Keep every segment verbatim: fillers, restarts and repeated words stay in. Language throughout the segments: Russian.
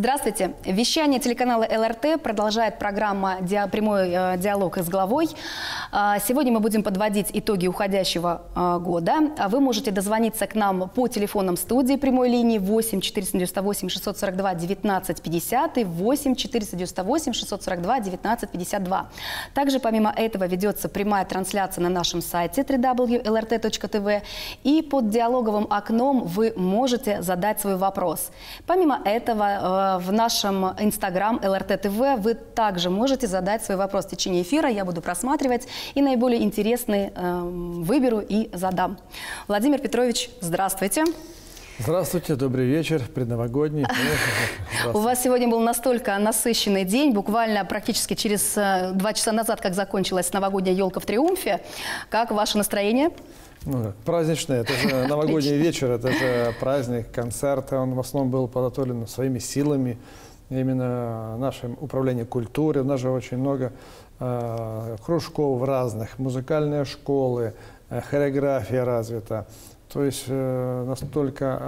Здравствуйте. Вещание телеканала ЛРТ продолжает программа «Прямой диалог с главой». Сегодня мы будем подводить итоги уходящего года. Вы можете дозвониться к нам по телефонам студии прямой линии восемь четыреста девяносто восемь шестьсот сорок два девятнадцать пятьдесят и восемь четыреста девяносто восемь шестьсот сорок два девятнадцать пятьдесят два. Также помимо этого ведется прямая трансляция на нашем сайте дабл ю дабл ю дабл ю точка эл эр тэ точка тэ вэ. И под диалоговым окном вы можете задать свой вопрос. Помимо этого, в нашем Инстаграм эл эр тэ тэ вэ вы также можете задать свой вопрос в течение эфира. Я буду просматривать и наиболее интересный э, выберу и задам. Владимир Петрович, здравствуйте. Здравствуйте, добрый вечер, предновогодний. У вас сегодня был настолько насыщенный день, буквально практически через два часа назад, как закончилась новогодняя елка в Триумфе. Как ваше настроение? Ну, праздничное, это же новогодний вечер, это же праздник, концерт. Он в основном был подготовлен своими силами, именно нашим управлением культуры. У нас же очень много э, кружков разных, музыкальные школы, э, хореография развита. То есть э, настолько,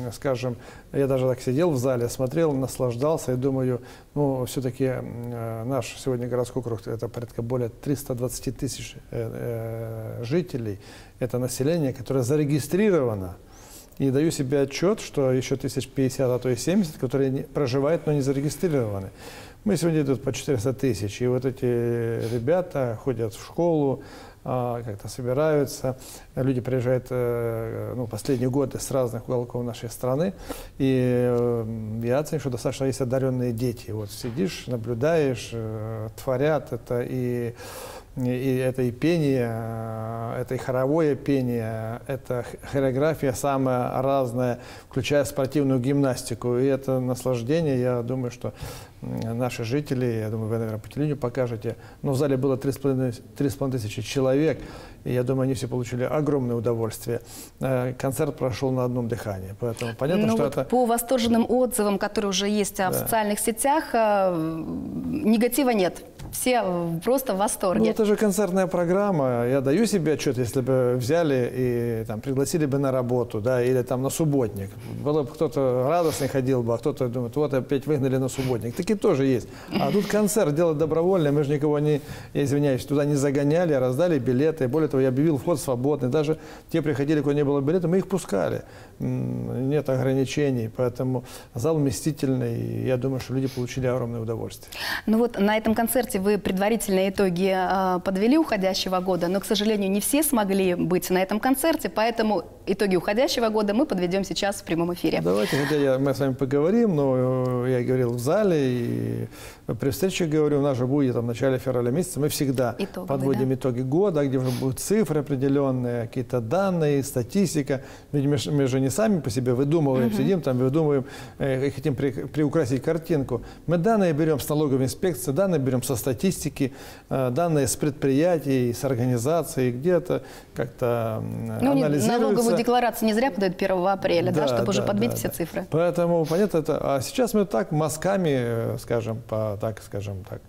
э, скажем, я даже так сидел в зале, смотрел, наслаждался и думаю, ну, все-таки э, наш сегодня городской округ, это порядка более трёхсот двадцати тысяч э, э, жителей, это население, которое зарегистрировано. И даю себе отчет, что еще тысяч пятьдесят, а то и семьдесят, которые не, проживают, но не зарегистрированы. Мы сегодня идут по четыреста тысяч, и вот эти ребята ходят в школу, как-то собираются, люди приезжают, ну, последние годы с разных уголков нашей страны, и я оцениваю, что достаточно есть одаренные дети. Вот сидишь, наблюдаешь, творят это, и, и это и пение, это и хоровое пение, это хореография самая разная, включая спортивную гимнастику, и это наслаждение, я думаю, что наши жители, я думаю, вы, наверное, по телевидению покажете, но в зале было три с половиной тысячи человек, и я думаю, они все получили огромное удовольствие. Концерт прошел на одном дыхании, поэтому понятно, ну что вот это... По восторженным отзывам, которые уже есть да. в социальных сетях, негатива нет. Все просто в восторге. Ну, это же концертная программа. Я даю себе отчет, если бы взяли и там, пригласили бы на работу, да, или там на субботник. Было бы кто-то радостный ходил бы, а кто-то думает, вот опять выгнали на субботник. Такие тоже есть. А тут концерт делать добровольно. Мы же никого не, я извиняюсь, туда не загоняли, а раздали билеты. Более того, я объявил вход свободный. Даже те приходили, у кого не было билета, мы их пускали. Нет ограничений. Поэтому зал вместительный. И я думаю, что люди получили огромное удовольствие. Ну вот на этом концерте вы предварительные итоги э, подвели уходящего года, но, к сожалению, не все смогли быть на этом концерте, поэтому итоги уходящего года мы подведем сейчас в прямом эфире. Давайте, хотя я, мы с вами поговорим, но я говорил в зале, и при встрече говорю, у нас же будет там, в начале февраля месяца, мы всегда итоговый, подводим да? итоги года, где уже будут цифры определенные, какие-то данные, статистика. Ведь мы, мы же не сами по себе выдумываем, угу. сидим там, выдумываем, э, хотим при, приукрасить картинку. Мы данные берем с налоговой инспекции, данные берем со статистики, данные с предприятий, с организаций, где-то как-то ну, анализируются. Налоговую декларацию не зря подают первого апреля, да, да, чтобы да, уже подбить да, все да. цифры. Поэтому, понятно, это... А сейчас мы так мазками, скажем, по, так, скажем так,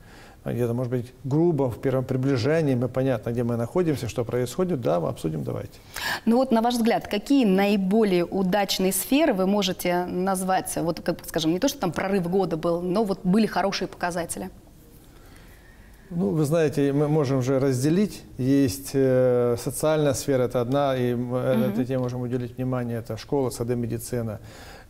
где-то, может быть, грубо, в первом приближении, мы понятно, где мы находимся, что происходит, да, мы обсудим, давайте. Ну вот, на ваш взгляд, какие наиболее удачные сферы вы можете назвать, вот, как, скажем, не то, что там прорыв года был, но вот были хорошие показатели? Ну, вы знаете, мы можем же разделить. Есть э, социальная сфера, это одна, и mm-hmm. этой теме можем уделить внимание. Это школа, сады, медицина.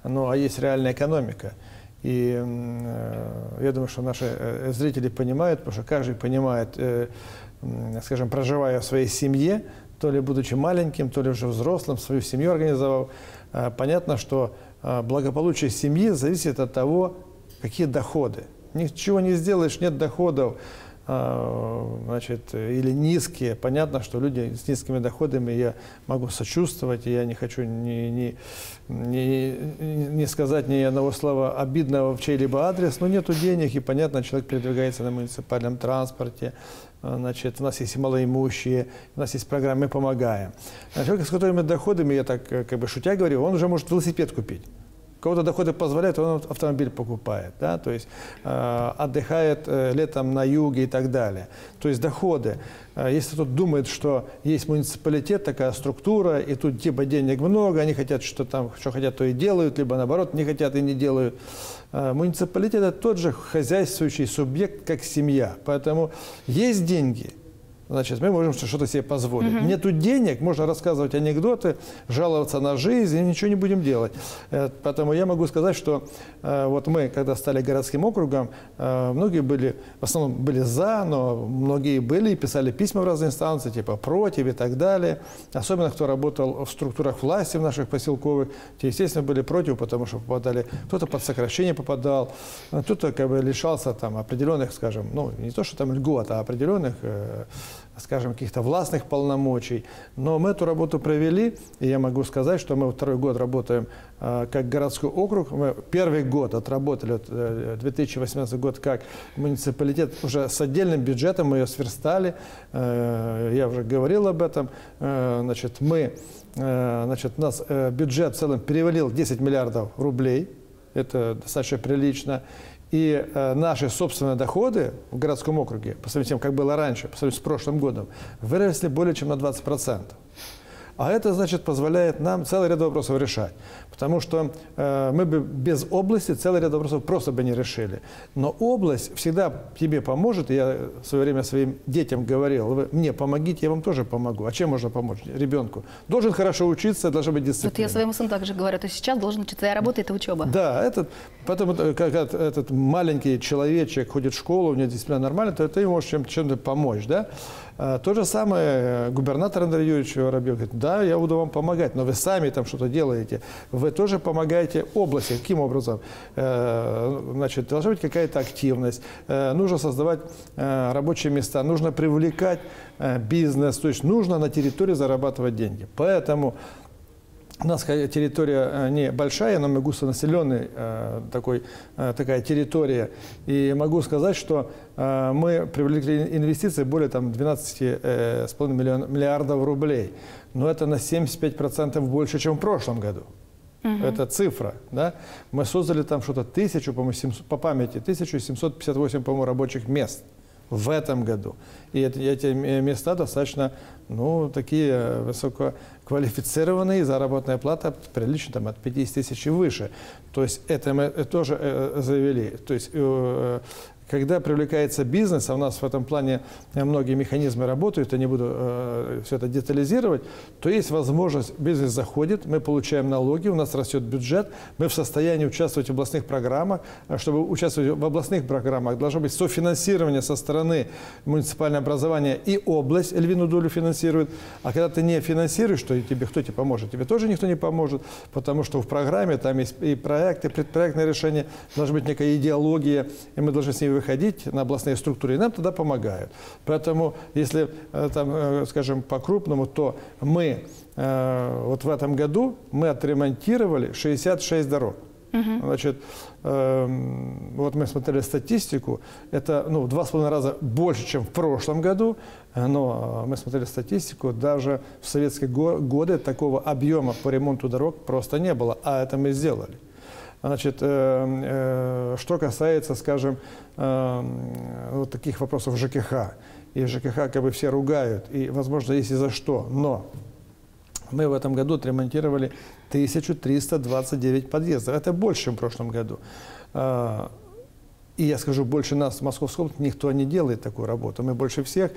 Ну, а есть реальная экономика. И э, я думаю, что наши э, зрители понимают, потому что каждый понимает, э, э, скажем, проживая в своей семье, то ли будучи маленьким, то ли уже взрослым, свою семью организовал. Э, понятно, что э, благополучие семьи зависит от того, какие доходы. Ничего не сделаешь, нет доходов. Значит, или низкие. Понятно, что люди с низкими доходами, я могу сочувствовать, и я не хочу ни, ни, ни, ни сказать ни одного слова обидного в чей-либо адрес, но нету денег, и, понятно, человек передвигается на муниципальном транспорте. Значит, у нас есть малоимущие, у нас есть программы, мы помогаем. А человек с которыми доходами, я так как бы шутя говорю, он уже может велосипед купить. кого-то доходы позволяют, он автомобиль покупает, да, то есть э, отдыхает э, летом на юге и так далее. То есть доходы. Э, если кто-то думает, что есть муниципалитет, такая структура, и тут типа денег много, они хотят, что там, что хотят, то и делают, либо наоборот, не хотят и не делают. Э, муниципалитет – это тот же хозяйствующий субъект, как семья. Поэтому есть деньги. Значит, мы можем что-то себе позволить. Mm-hmm. Нету денег, можно рассказывать анекдоты, жаловаться на жизнь, и ничего не будем делать. Поэтому я могу сказать, что вот мы, когда стали городским округом, многие были, в основном были за, но многие были и писали письма в разные инстанции, типа против и так далее. Особенно, кто работал в структурах власти в наших поселковых, те, естественно, были против, потому что попадали, кто-то под сокращение попадал, кто-то как бы лишался там определенных, скажем, ну, не то, что там льгот, а определенных, скажем, каких-то властных полномочий. Но мы эту работу провели, и я могу сказать, что мы второй год работаем э, как городской округ. Мы первый год отработали, э, две тысячи восемнадцатый год, как муниципалитет, уже с отдельным бюджетом, мы ее сверстали. Э, я уже говорил об этом. Э, значит, мы, э, значит, у нас э, бюджет в целом перевалил десять миллиардов рублей. Это достаточно прилично. И э, наши собственные доходы в городском округе, по сравнению с тем, как было раньше, по сравнению с прошлым годом, выросли более чем на двадцать процентов. А это, значит, позволяет нам целый ряд вопросов решать. Потому что э, мы бы без области целый ряд вопросов просто бы не решили. Но область всегда тебе поможет. Я в свое время своим детям говорил: вы мне помогите, я вам тоже помогу. А чем можно помочь ребенку? Должен хорошо учиться, должна быть дисциплина. Вот я своему сыну также говорю, то сейчас должен учиться, я работаю, это учеба. Да, этот, потом, когда этот маленький человечек ходит в школу, у него дисциплина нормальная, то ты можешь чем-то чем помочь, да? То же самое губернатор Андрей Юрьевич Воробьев говорит: да, я буду вам помогать, но вы сами там что-то делаете. Вы тоже помогаете области. Каким образом? Значит, должна быть какая-то активность. Нужно создавать рабочие места, нужно привлекать бизнес. То есть нужно на территории зарабатывать деньги. Поэтому у нас территория небольшая, но мы густонаселенный, такой, такая территория. И могу сказать, что мы привлекли инвестиции более там двенадцати с половиной миллиардов рублей. Но это на семьдесят пять процентов больше, чем в прошлом году. Uh-huh. Это цифра. Да? Мы создали там что-то тысячу, по памяти, тысячу семьсот пятьдесят восемь, по-моему, рабочих мест в этом году. И эти места достаточно, ну, такие высококвалифицированные, заработная плата прилично там от пятидесяти тысяч и выше. То есть это мы тоже завели. То есть когда привлекается бизнес, а у нас в этом плане многие механизмы работают, я не буду э, все это детализировать, то есть возможность, бизнес заходит, мы получаем налоги, у нас растет бюджет, мы в состоянии участвовать в областных программах. Чтобы участвовать в областных программах, должно быть софинансирование со стороны муниципального образования, и область львиную долю финансирует. А когда ты не финансируешь, то тебе кто тебе поможет? Тебе тоже никто не поможет, потому что в программе там есть и проекты, предпроектное решение, должна быть некая идеология, и мы должны с ней выходить на областные структуры, и нам тогда помогают. Поэтому, если, там, скажем, по-крупному, то мы вот в этом году мы отремонтировали шестьдесят шесть дорог. Угу. Значит, вот мы смотрели статистику, это, ну, в два с половиной раза больше, чем в прошлом году, но мы смотрели статистику, даже в советские годы такого объема по ремонту дорог просто не было, а это мы сделали. Значит, э, э, что касается, скажем, э, вот таких вопросов ЖКХ. И ЖКХ как бы все ругают, и, возможно, есть и за что. Но мы в этом году отремонтировали тысячу триста двадцать девять подъездов. Это больше, чем в прошлом году. И я скажу, больше нас в Московской области никто не делает такую работу. Мы больше всех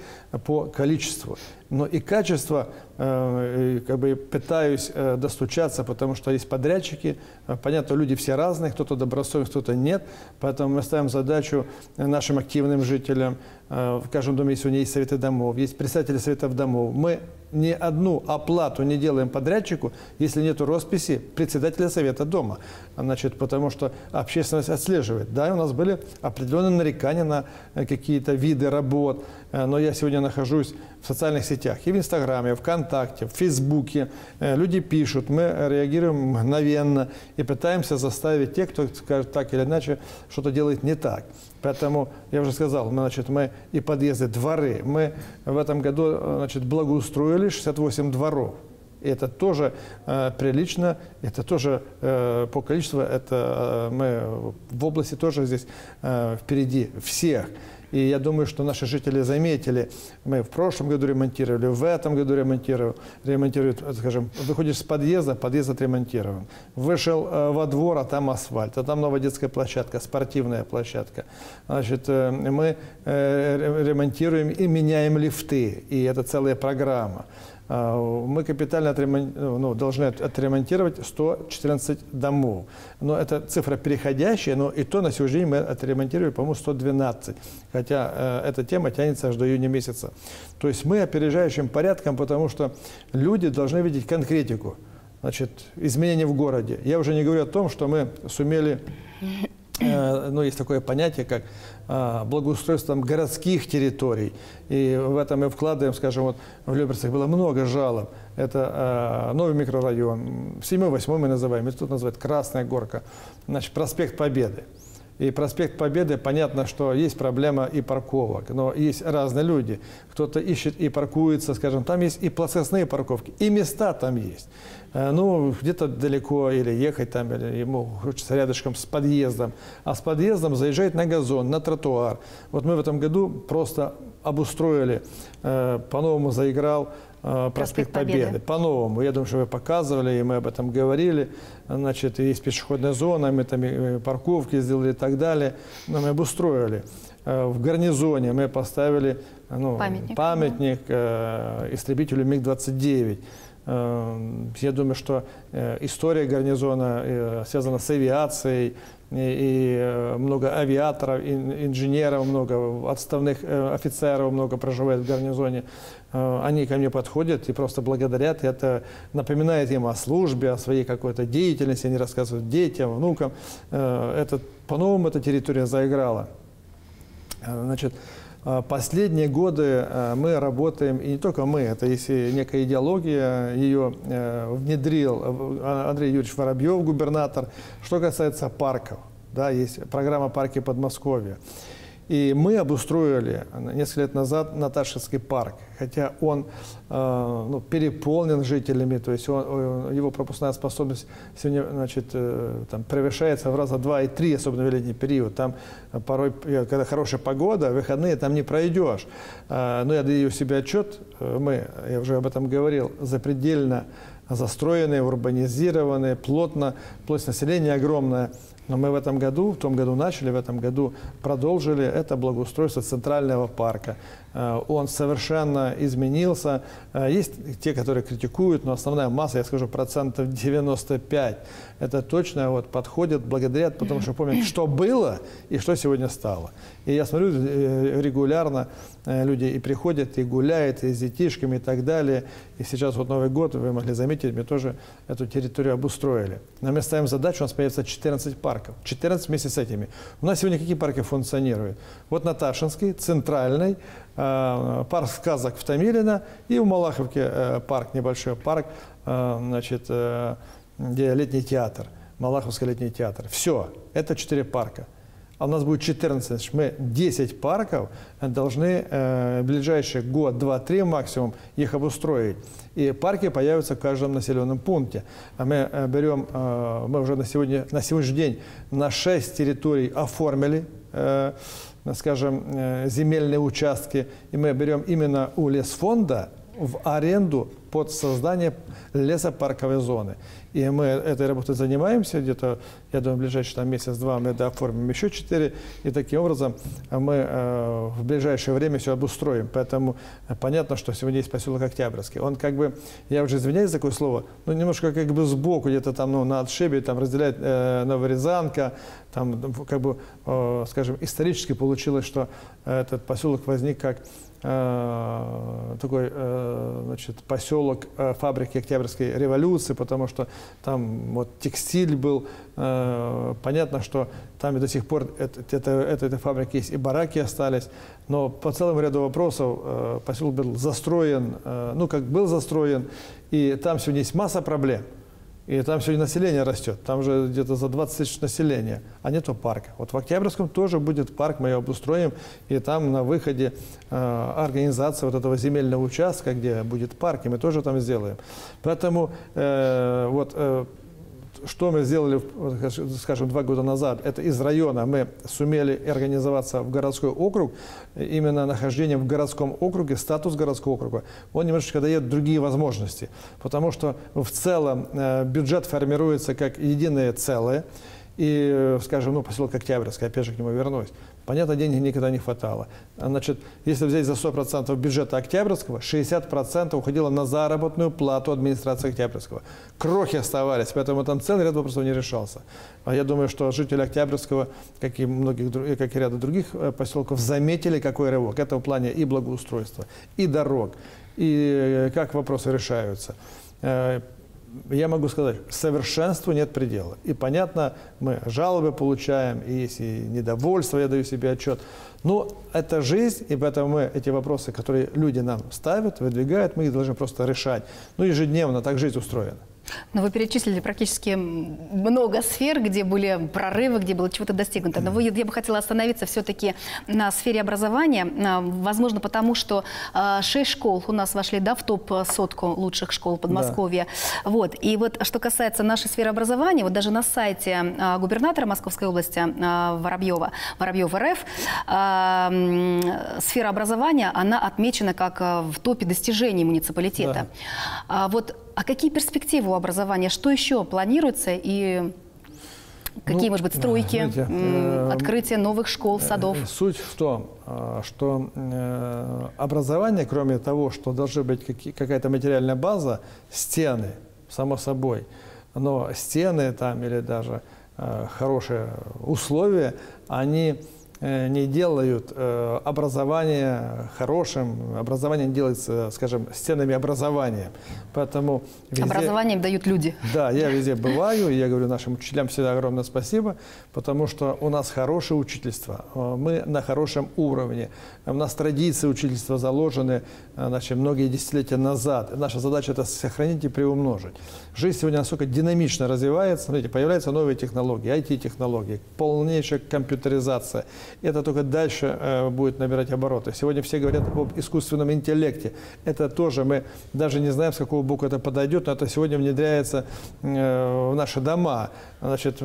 по количеству. Но и качество, как бы пытаюсь достучаться, потому что есть подрядчики. Понятно, люди все разные, кто-то добросовестный, кто-то нет. Поэтому мы ставим задачу нашим активным жителям. В каждом доме сегодня есть советы домов, есть представители советов домов. Мы ни одну оплату не делаем подрядчику, если нет росписи председателя совета дома. Значит, потому что общественность отслеживает. Да, у нас были определенные нарекания на какие-то виды работ. Но я сегодня нахожусь в социальных сетях, и в Инстаграме, и в ВКонтакте, в Фейсбуке. Люди пишут, мы реагируем мгновенно и пытаемся заставить тех, кто скажет так или иначе, что-то делает не так. Поэтому, я уже сказал, мы, значит, мы и подъезды, дворы. Мы в этом году, значит, благоустроили шестьдесят восемь дворов. Это тоже э, прилично, это тоже э, по количеству, это э, мы в области тоже здесь э, впереди всех. И я думаю, что наши жители заметили, мы в прошлом году ремонтировали, в этом году ремонтировали, ремонтируют, скажем, выходишь с подъезда, подъезд отремонтирован. Вышел во двор, а там асфальт, а там новая детская площадка, спортивная площадка. Значит, мы ремонтируем и меняем лифты, и это целая программа. Мы капитально отремон... ну, должны отремонтировать сто четырнадцать домов. Но это цифра переходящая, но и то на сегодняшний день мы отремонтировали, по-моему, сто двенадцать. Хотя э, эта тема тянется аж до июня месяца. То есть мы опережающим порядком, потому что люди должны видеть конкретику, значит, изменения в городе. Я уже не говорю о том, что мы сумели... Ну, есть такое понятие, как благоустройством городских территорий. И в этом мы вкладываем, скажем, вот в Люберцах было много жалоб. Это новый микрорайон, седьмой, восьмой мы называем, это тут называют Красная Горка, значит, проспект Победы. И проспект Победы, понятно, что есть проблема и парковок, но есть разные люди. Кто-то ищет и паркуется, скажем, там есть и плоскостные парковки, и места там есть. Ну, где-то далеко или ехать там, или ему хочется рядышком с подъездом. А с подъездом заезжает на газон, на тротуар. Вот мы в этом году просто обустроили, по-новому заиграл Проспект, проспект Победы. Победы. По-новому. Я думаю, что вы показывали, и мы об этом говорили. Значит, есть пешеходная зона, мы там и парковки сделали и так далее. Но мы обустроили. В гарнизоне мы поставили ну, памятник, памятник да. истребителю миг двадцать девять. Я думаю, что история гарнизона связана с авиацией. И много авиаторов, инженеров, много отставных офицеров, много проживает в гарнизоне. Они ко мне подходят и просто благодарят. Это напоминает им о службе, о своей какой-то деятельности. Они рассказывают детям, внукам. Это, по-новому эта территория заиграла. Значит, последние годы мы работаем, и не только мы, это есть некая идеология, ее внедрил Андрей Юрьевич Воробьев, губернатор. Что касается парков, да, есть программа «Парки Подмосковья». И мы обустроили несколько лет назад Наташевский парк, хотя он э, ну, переполнен жителями, то есть он, его пропускная способность сегодня, значит, э, там, превышается в раза два и три, особенно в летний период. Там порой, когда хорошая погода, выходные, там не пройдешь. Э, но я даю себе отчет, мы, я уже об этом говорил, запредельно застроенные, урбанизированные, плотно, плотность населения огромная. Но мы в этом году, в том году начали, в этом году продолжили это благоустройство Центрального парка. Он совершенно изменился. Есть те, которые критикуют, но основная масса, я скажу, процентов девяносто пять. Это точно вот, подходит, благодарят, потому что помнят, что было и что сегодня стало. И я смотрю, регулярно люди и приходят, и гуляют, и с детишками, и так далее. И сейчас вот Новый год, вы могли заметить, мы тоже эту территорию обустроили. Но мы ставим задачу, у нас появится четырнадцать парков. четырнадцать вместе с этими. У нас сегодня какие парки функционируют? Вот Наташинский, Центральный, парк сказок в Томилино и в Малаховке парк, небольшой парк, значит, где летний театр, Малаховский летний театр. Все, это четыре парка. А у нас будет четырнадцать, значит, мы десять парков должны э, в ближайший год, два, три максимум их обустроить. И парки появятся в каждом населенном пункте. А мы э, берем, э, мы уже на, сегодня, на сегодняшний день на шесть территорий оформили, э, скажем, э, земельные участки. И мы берем именно у лесфонда в аренду под создание лесопарковой зоны. И мы этой работой занимаемся, где-то, я думаю, в ближайший месяц-два мы это оформим еще четыре, и таким образом мы э, в ближайшее время все обустроим. Поэтому понятно, что сегодня есть поселок Октябрьский. Он как бы, я уже извиняюсь за такое слово, но немножко как бы сбоку, где-то там ну, на отшибе, там разделяет э, Новорязанка, там как бы, э, скажем, исторически получилось, что этот поселок возник как э, такой, э, значит, поселок э, фабрики Октябрьской революции, потому что там вот текстиль был, э, понятно, что там и до сих пор это, это, это, этой фабрики есть, и бараки остались. Но по целому ряду вопросов э, поселок был застроен, э, ну как был застроен, и там сегодня есть масса проблем. И И там сегодня население растет. Там же где-то за двадцать тысяч населения, а нету парка. Вот в Октябрьском тоже будет парк, мы его обустроим. И там на выходе э, организация вот этого земельного участка, где будет парк, и мы тоже там сделаем. Поэтому э, вот... Э, Что мы сделали, скажем, два года назад, это из района мы сумели организоваться в городской округ, именно нахождение в городском округе, статус городского округа, он немножечко дает другие возможности, потому что в целом бюджет формируется как единое целое, и, скажем, ну, поселок Октябрьский, опять же к нему вернусь. Понятно, денег никогда не хватало. Значит, если взять за сто процентов бюджета Октябрьского, шестьдесят процентов уходило на заработную плату администрации Октябрьского. Крохи оставались, поэтому там целый ряд вопросов не решался. А я думаю, что жители Октябрьского, как и многих, как и ряда других поселков, заметили, какой рывок. Это в плане и благоустройства, и дорог, и как вопросы решаются. Я могу сказать, совершенству нет предела. И понятно, мы жалобы получаем, и есть и недовольство, я даю себе отчет. Но это жизнь, и поэтому мы эти вопросы, которые люди нам ставят, выдвигают, мы их должны просто решать. Ну, ежедневно так жизнь устроена. Но вы перечислили практически много сфер, где были прорывы, где было чего-то достигнуто. Но вы, я бы хотела остановиться все-таки на сфере образования. Возможно, потому что шесть школ у нас вошли, да, в топ сотку лучших школ Подмосковья. Да. Вот. И вот что касается нашей сферы образования, вот даже на сайте губернатора Московской области Воробьева, Воробьев РФ, сфера образования, она отмечена как в топе достижений муниципалитета. Да. Вот. А какие перспективы у образования? Что еще планируется? И какие, ну, может быть, стройки, знаете, э, открытие новых школ, садов? Суть в том, что э, образование, кроме того, что должна быть какая-то материальная база, стены, само собой, но стены там или даже э, хорошие условия, они... не делают образование хорошим, образование делается, скажем, стенами образования. Поэтому везде... Образованием дают люди. Да, я везде бываю, и я говорю нашим учителям всегда огромное спасибо, потому что у нас хорошее учительство, мы на хорошем уровне, у нас традиции учительства заложены, значит, многие десятилетия назад. Наша задача – это сохранить и приумножить. Жизнь сегодня настолько динамично развивается, смотрите, появляются новые технологии, ай ти технологии, полнейшая компьютеризация. Это только дальше э, будет набирать обороты. Сегодня все говорят об искусственном интеллекте. Это тоже мы даже не знаем, с какого боку это подойдет, но это сегодня внедряется э, в наши дома. Значит,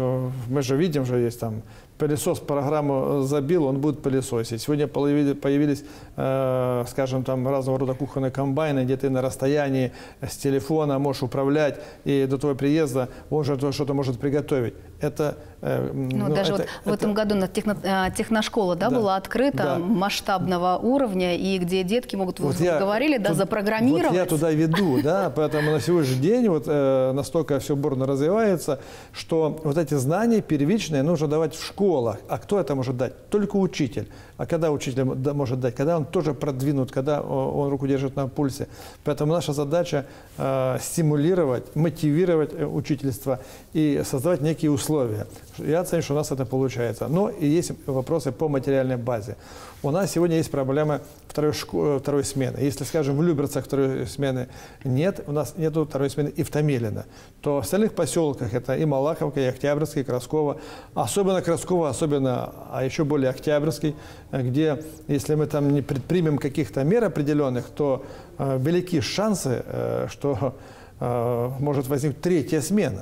мы же видим, что есть там пылесос, программу забил, он будет пылесосить. Сегодня появились, э, скажем, там разного рода кухонные комбайны, где ты на расстоянии с телефона можешь управлять, и до твоего приезда он же что-то может приготовить. Это, э, ну, ну, даже это, вот это... в этом году на техно, техношкола, да, да, была открыта, да, масштабного уровня, и где детки могут, вот вы я, говорили, да, тут, запрограммировать. Вот я туда веду, да, поэтому на сегодняшний день вот э, настолько все бурно развивается, что вот эти знания первичные нужно давать в школах. А кто это может дать? Только учитель. А когда учитель может дать? Когда он тоже продвинут, когда он руку держит на пульсе. Поэтому наша задача э, стимулировать, мотивировать учительство и создавать некие условия. Я оценю, что у нас это получается. Но и есть вопросы по материальной базе. У нас сегодня есть проблема второй, школ, второй смены. Если, скажем, в Люберцах второй смены нет, у нас нету второй смены и в Томилино, то в остальных поселках, это и Малаховка, и Октябрьский, и Красково, особенно Красково, особенно, а еще более Октябрьский, где, если мы там не предпримем каких-то мер определенных, то э, велики шансы, э, что э, может возникнуть третья смена.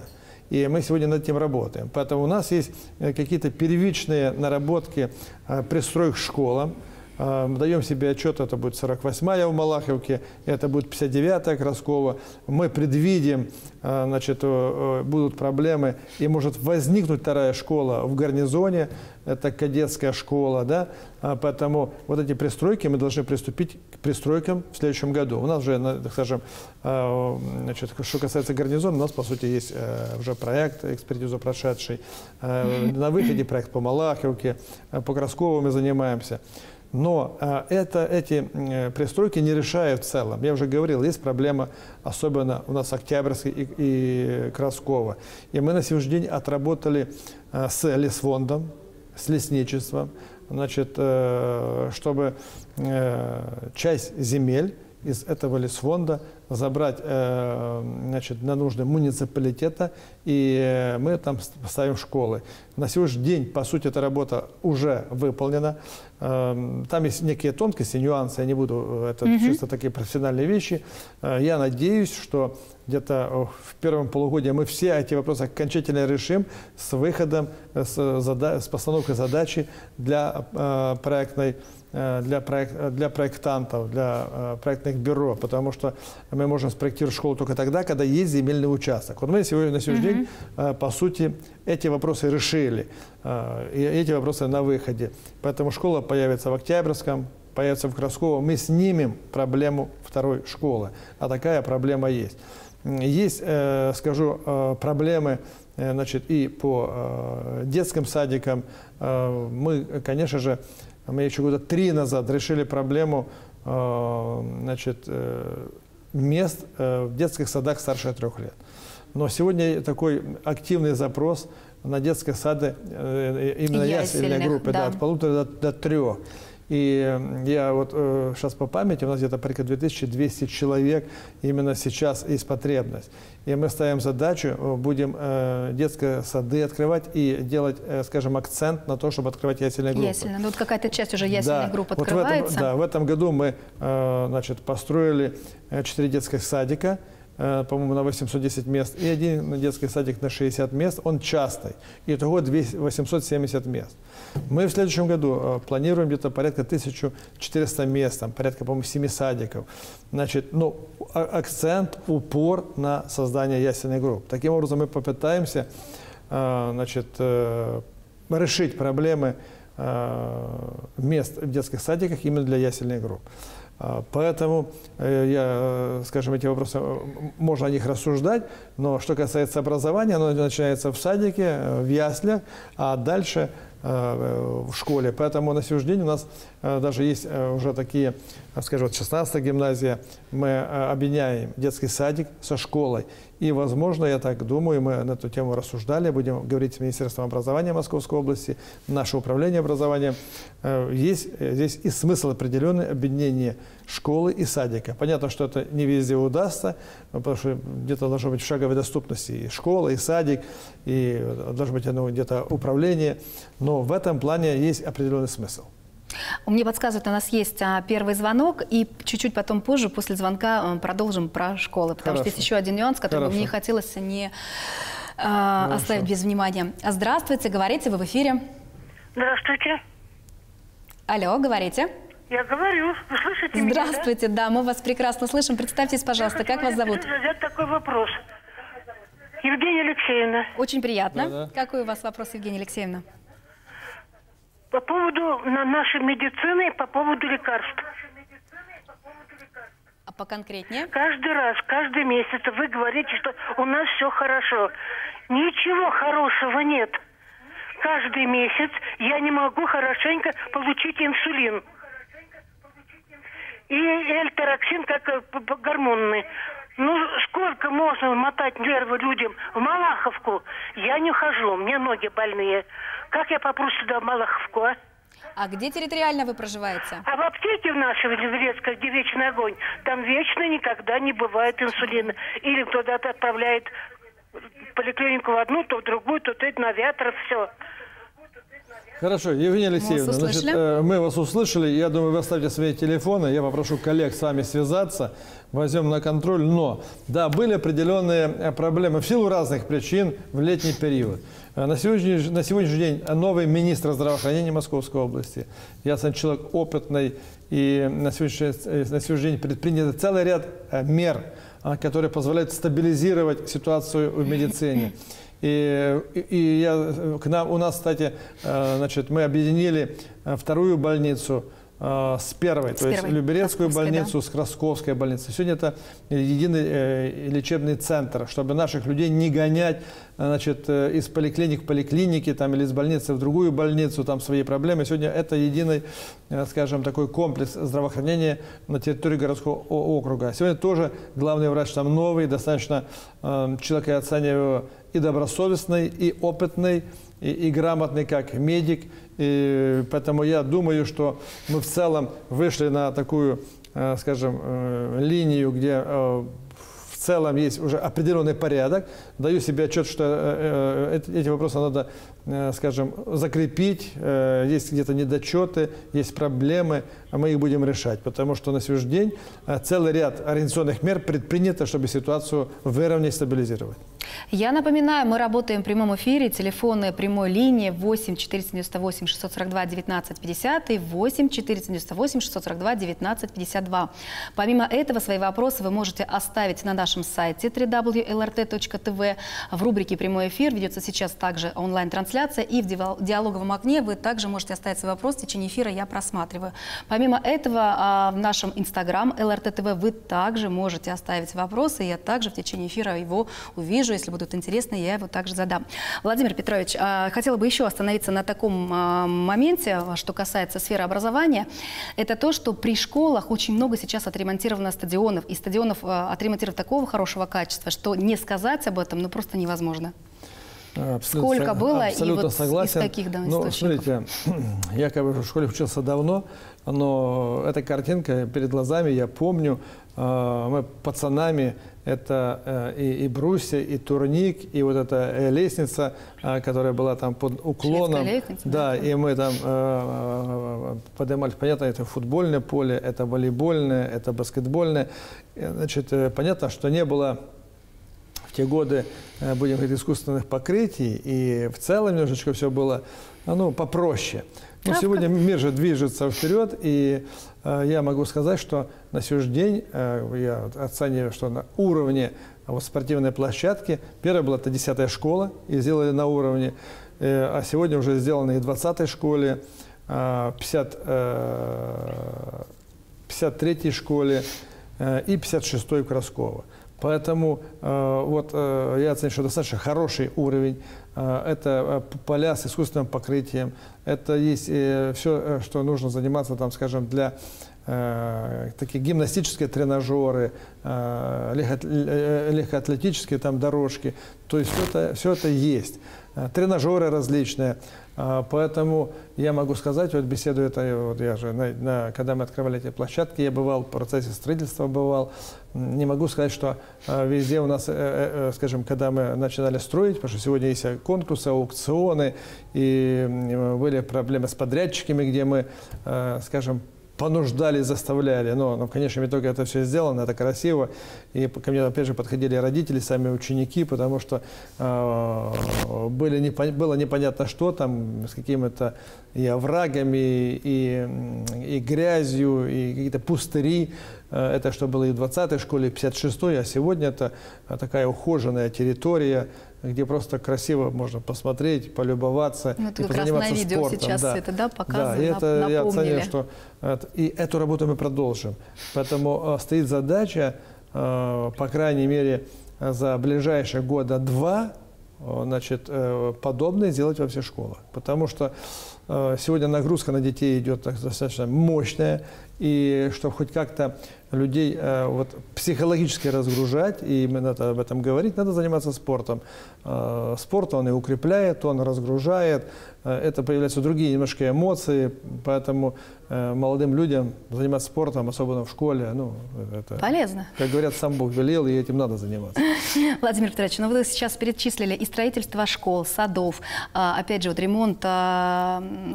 И мы сегодня над этим работаем. Поэтому у нас есть какие-то первичные наработки, э, пристрой к школам. Э, даем себе отчет, это будет сорок восьмая в Малаховке, это будет пятьдесят девятая Краскова. Мы предвидим, э, значит, э, будут проблемы, и может возникнуть вторая школа в гарнизоне. Это кадетская школа, да, поэтому вот эти пристройки мы должны приступить к пристройкам в следующем году. У нас уже, скажем, значит, что касается гарнизона, у нас, по сути, есть уже проект, экспертизу прошедший, на выходе проект по Малаховке, по Краскову мы занимаемся. Но это, эти пристройки не решают в целом. Я уже говорил, есть проблема, особенно у нас Октябрьский и, и Краскова. И мы на сегодняшний день отработали с лесфондом, с лесничеством, значит, чтобы часть земель из этого лесфонда забрать, значит, на нужды муниципалитета, и мы там ставим школы. На сегодняшний день, по сути, эта работа уже выполнена. Там есть некие тонкости, нюансы, я не буду, это [S2] Mm-hmm. [S1] Чисто такие профессиональные вещи. Я надеюсь, что где-то в первом полугодии мы все эти вопросы окончательно решим с выходом, с, зада с постановкой задачи для э, проектной Для, проект, для проектантов, для э, проектных бюро, потому что мы можем спроектировать школу только тогда, когда есть земельный участок. Вот мы сегодня, на сегодняшний день, э, по сути, эти вопросы решили, э, и эти вопросы на выходе. Поэтому школа появится в Октябрьском, появится в Красково, мы снимем проблему второй школы, а такая проблема есть. Есть, э, скажу, э, проблемы, э, значит, и по э, детским садикам. Э, мы, конечно же, мы еще года три назад решили проблему, значит, мест в детских садах старше трех лет. Но сегодня такой активный запрос на детские сады именно ясельной группы, да, от полутора до, до трех. И я вот э, сейчас по памяти, у нас где-то порядка две тысячи двести человек именно сейчас есть потребность. И мы ставим задачу, будем э, детские сады открывать и делать, э, скажем, акцент на то, чтобы открывать ясельные группы. Ясельно. Ну вот какая-то часть уже ясельных, да, групп открывается. Вот в этом, да, в этом году мы э, значит, построили четыре детских садика, по-моему, на восемьсот десять мест, и один детский садик на шестьдесят мест, он частный, и итого восемьсот семьдесят мест. Мы в следующем году планируем где-то порядка тысячи четырёхсот мест, там, порядка, по-моему, семи садиков. Значит, ну, акцент, упор на создание ясельных групп. Таким образом, мы попытаемся, значит, решить проблемы мест в детских садиках именно для ясельных групп. Поэтому, я, скажем, эти вопросы, можно о них рассуждать, но что касается образования, оно начинается в садике, в яслях, а дальше в школе. Поэтому на сегодняшний день у нас даже есть уже такие, скажем, вот шестнадцатая гимназия, мы объединяем детский садик со школой. И, возможно, я так думаю, мы на эту тему рассуждали, будем говорить с Министерством образования Московской области, наше управление образованием. Есть здесь и смысл определенный объединения школы и садика. Понятно, что это не везде удастся, потому что где-то должно быть в шаговой доступности и школа, и садик, и должно быть, ну, где-то управление. Но в этом плане есть определенный смысл. Мне подсказывают, у нас есть первый звонок, и чуть-чуть потом позже, после звонка, продолжим про школы, потому Хорошо. Что есть еще один нюанс, который Хорошо. Мне хотелось не э, оставить без внимания. Здравствуйте, говорите, вы в эфире. Здравствуйте. Алло, говорите. Я говорю, вы слышите меня? Здравствуйте, да? Да, мы вас прекрасно слышим. Представьтесь, пожалуйста, как вас зовут? Задать такой вопрос. Евгения Алексеевна. Очень приятно. Да-да. Какой у вас вопрос, Евгения Алексеевна? По поводу нашей медицины, по поводу лекарств. А поконкретнее? Каждый раз, каждый месяц вы говорите, что у нас все хорошо. Ничего хорошего нет. Каждый месяц я не могу хорошенько получить инсулин. И эльтероксин, как гормонный. Ну, сколько можно мотать нервы людям? В Малаховку я не хожу, у меня ноги больные. Как я попру сюда в Малаховку, а? А где территориально вы проживаете? А в аптеке в нашей, в Велеское, где вечный огонь, там вечно никогда не бывает инсулина. Или кто-то отправляет поликлинику в одну, то в другую, то треть на Вятров, все. Хорошо, Евгения Алексеевна, мы, значит, мы вас услышали. Я думаю, вы оставьте свои телефоны. Я попрошу коллег с вами связаться. Возьмем на контроль. Но, да, были определенные проблемы в силу разных причин в летний период. На сегодняшний, на сегодняшний день новый министр здравоохранения Московской области. Я сам человек опытный. И на сегодняшний, на сегодняшний день предпринят целый ряд мер, которые позволяют стабилизировать ситуацию в медицине. И, и я, к нам, у нас, кстати, значит, мы объединили вторую больницу с первой, с то первой. есть Люберецкую больницу, да, с Красковской больницей. Сегодня это единый лечебный центр, чтобы наших людей не гонять, значит, из поликлиник в поликлиники, там, или из больницы в другую больницу, там свои проблемы. Сегодня это единый, скажем, такой комплекс здравоохранения на территории городского округа. Сегодня тоже главный врач там новый, достаточно человек, я оцениваю, и добросовестный, и опытный, и, и грамотный как медик. И поэтому я думаю, что мы в целом вышли на такую скажем, линию, где в целом есть уже определенный порядок. Даю себе отчет, что эти вопросы надо, скажем, закрепить. Есть где-то недочеты, есть проблемы, а мы их будем решать. Потому что на сегодняшний день целый ряд организационных мер предпринято, чтобы ситуацию выровнять, стабилизировать. Я напоминаю, мы работаем в прямом эфире. Телефоны прямой линии восемь четыреста девяносто восемь шестьсот сорок два девятнадцать пятьдесят и восемь четыреста девяносто восемь шестьсот сорок два девятнадцать пятьдесят два. Помимо этого, свои вопросы вы можете оставить на нашем сайте дабл ю дабл ю дабл ю точка эл эр тэ точка тэ вэ. В рубрике «Прямой эфир» ведется сейчас также онлайн-трансляция. И в диалоговом окне вы также можете оставить свой вопрос. В течение эфира я просматриваю. Помимо этого, в нашем Инстаграм эл эр тэ тэ вэ вы также можете оставить вопросы. Я также в течение эфира его увижу. Если будут интересны, я его также задам. Владимир Петрович, хотела бы еще остановиться на таком моменте, что касается сферы образования. Это то, что при школах очень много сейчас отремонтировано стадионов. И стадионов отремонтировано такого хорошего качества, что не сказать об этом ну, просто невозможно. Абсолютно, сколько было абсолютно и вот согласен. Из таких да, ну, смотрите, я как бы в школе учился давно, но эта картинка перед глазами, я помню, мы пацанами, это и, и брусья, и турник, и вот эта лестница, которая была там под уклоном. Лестница, да, да, и мы там поднимались. Понятно, это футбольное поле, это волейбольное, это баскетбольное. Значит, понятно, что не было в те годы, будем говорить, искусственных покрытий, и в целом немножечко все было ну, попроще. Но сегодня мир же движется вперед, и я могу сказать, что на сегодняшний день я оцениваю, что на уровне вот спортивной площадки первая была это десятая школа, и сделали на уровне, а сегодня уже сделаны и двадцатой школе, пятьдесят третьей школе и пятьдесят шестой в Красково. Поэтому вот я оцениваю, что достаточно хороший уровень. Это поля с искусственным покрытием, это есть все, что нужно заниматься, там, скажем, для э, такие гимнастические тренажеры, э, легкоатлетические там, дорожки. То есть все это, все это есть. Тренажеры различные. Поэтому я могу сказать, вот беседу это, вот я же, на, на, когда мы открывали эти площадки, я бывал, в процессе строительства бывал. Не могу сказать, что везде у нас, скажем, когда мы начинали строить, потому что сегодня есть конкурсы, аукционы, и были проблемы с подрядчиками, где мы, скажем, понуждали, заставляли. Но, но в конечном итоге это все сделано, это красиво. И ко мне, опять же, подходили родители, сами ученики, потому что э, были непон... было непонятно, что там, с какими-то и оврагами, и, и грязью, и какие-то пустыри. Это что было и в двадцатой школе, и в пятьдесят шестой, а сегодня это такая ухоженная территория, где просто красиво можно посмотреть, полюбоваться ну, это и позаниматься на видео спортом. Сейчас да. Это, да, показано, да, и это, я оцениваю, что это, и эту работу мы продолжим. Поэтому стоит задача, по крайней мере, за ближайшие года два, значит, подобное сделать во всех школах. Потому что сегодня нагрузка на детей идет достаточно мощная, и чтобы хоть как-то людей вот, психологически разгружать, и именно об этом говорить, надо заниматься спортом. Спорт он и укрепляет, он разгружает, это появляются другие немножко эмоции, поэтому молодым людям заниматься спортом, особенно в школе, ну, это полезно. Как говорят, сам Бог велел, и этим надо заниматься. Владимир Петрович, ну вы сейчас перечислили и строительство школ, садов, опять же, вот ремонт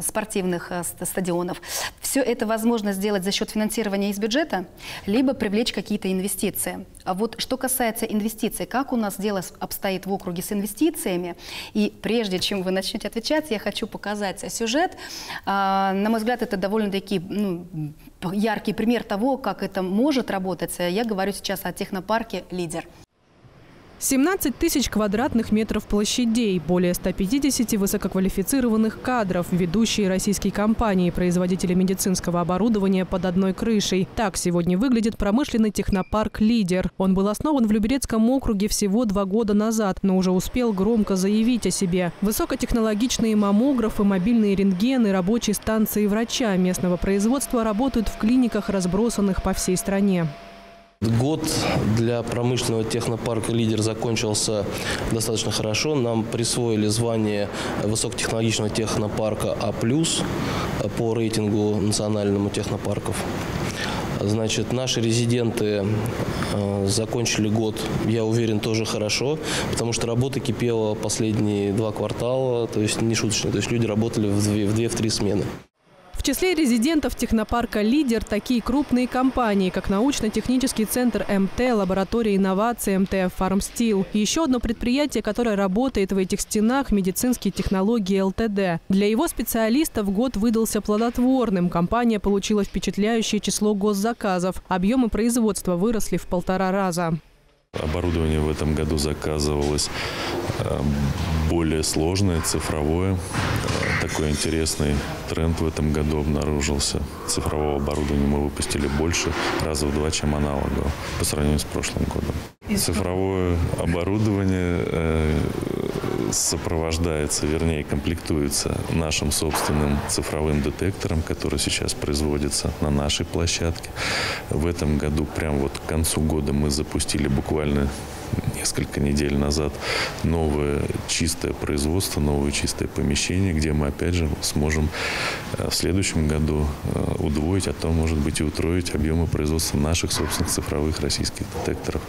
спортивных стадионов. Все это возможно сделать за счет финансирования из бюджета, либо привлечь какие-то инвестиции. А вот что касается инвестиций, как у нас дело обстоит в округе с инвестициями? И прежде чем вы начнете отвечать, я хочу показать сюжет. А, на мой взгляд, это довольно-таки ну, яркий пример того, как это может работать. Я говорю сейчас о технопарке «Лидер». семнадцать тысяч квадратных метров площадей, более ста пятидесяти высококвалифицированных кадров, ведущие российские компании, производители медицинского оборудования под одной крышей. Так сегодня выглядит промышленный технопарк «Лидер». Он был основан в Люберецком округе всего два года назад, но уже успел громко заявить о себе. Высокотехнологичные маммографы, мобильные рентгены, рабочие станции врача местного производства работают в клиниках, разбросанных по всей стране. Год для промышленного технопарка «Лидер» закончился достаточно хорошо. Нам присвоили звание высокотехнологичного технопарка А плюс по рейтингу национальному технопарков. Значит, наши резиденты закончили год, я уверен, тоже хорошо, потому что работа кипела последние два квартала, то есть не шуточно, то есть люди работали в две-три смены. В числе резидентов технопарка «Лидер» такие крупные компании, как научно-технический центр МТ, лаборатория инноваций МТ, «Фармстил». Еще одно предприятие, которое работает в этих стенах – медицинские технологии ЛТД. Для его специалистов год выдался плодотворным. Компания получила впечатляющее число госзаказов. Объемы производства выросли в полтора раза. Оборудование в этом году заказывалось более сложное, цифровое. Такой интересный тренд в этом году обнаружился. Цифрового оборудования мы выпустили больше, раза в два, чем аналогового по сравнению с прошлым годом. Цифровое оборудование сопровождается, вернее, комплектуется нашим собственным цифровым детектором, который сейчас производится на нашей площадке. В этом году, прям вот к концу года, мы запустили буквально несколько недель назад новое чистое производство, новое чистое помещение, где мы опять же сможем в следующем году удвоить, а то, может быть, и утроить объемы производства наших собственных цифровых российских детекторов.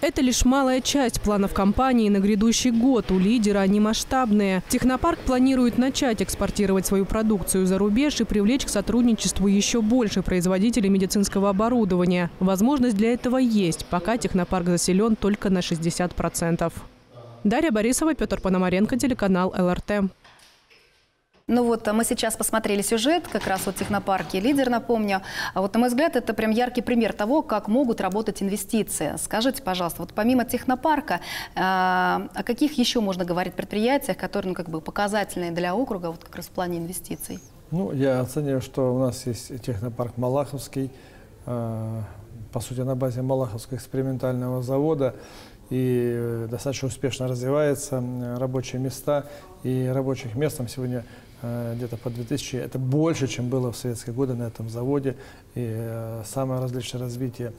Это лишь малая часть планов компании на грядущий год. У «Лидера» они масштабные. Технопарк планирует начать экспортировать свою продукцию за рубеж и привлечь к сотрудничеству еще больше производителей медицинского оборудования. Возможность для этого есть, пока технопарк заселен только на шестьдесят процентов. Дарья Борисова, Петр Пономаренко, телеканал ЛРТ. Ну вот, мы сейчас посмотрели сюжет, как раз вот технопарки «Лидер», напомню. А вот, на мой взгляд, это прям яркий пример того, как могут работать инвестиции. Скажите, пожалуйста, вот помимо технопарка, а, о каких еще можно говорить предприятиях, которые, ну, как бы показательные для округа, вот как раз в плане инвестиций? Ну, я оцениваю, что у нас есть технопарк Малаховский, а, по сути, на базе Малаховского экспериментального завода, и достаточно успешно развивается, рабочие места, и рабочих мест там сегодня где-то по две тысячи, это больше, чем было в советские годы на этом заводе. И самое различное развитие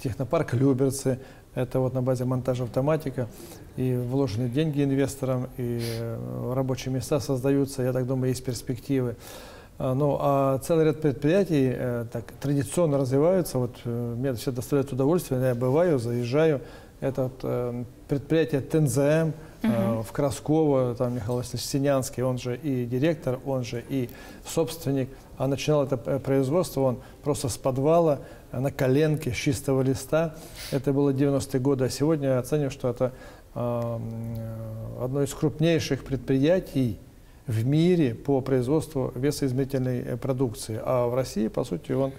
технопарк «Люберцы», это вот на базе монтажа автоматика, и вложены деньги инвесторам, и рабочие места создаются, я так думаю, есть перспективы. Ну, а целый ряд предприятий так традиционно развиваются, вот мне все доставляет удовольствие, я бываю, заезжаю, это вот предприятие ТНЗМ, Uh-huh. в Красково, там Михаил Васильевич Синянский, он же и директор, он же и собственник. А начинал это производство он просто с подвала, на коленке, с чистого листа. Это было девяностые годы, а сегодня я оцениваю, что это э, одно из крупнейших предприятий в мире по производству весоизмерительной продукции. А в России, по сути, он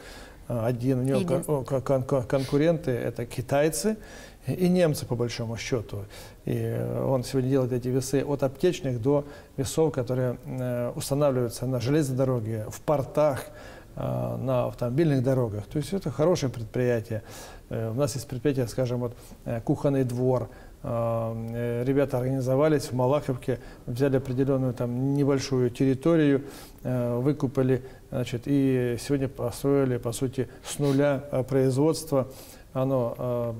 один. У него кон кон кон конкуренты – это китайцы и немцы, по большому счету. И он сегодня делает эти весы от аптечных до весов, которые устанавливаются на железной дороге, в портах, на автомобильных дорогах. То есть это хорошее предприятие. У нас есть предприятие, скажем, вот, «Кухонный двор». Ребята организовались в Малаховке, взяли определенную там небольшую территорию, выкупали, значит, и сегодня построили, по сути, с нуля производство. Оно,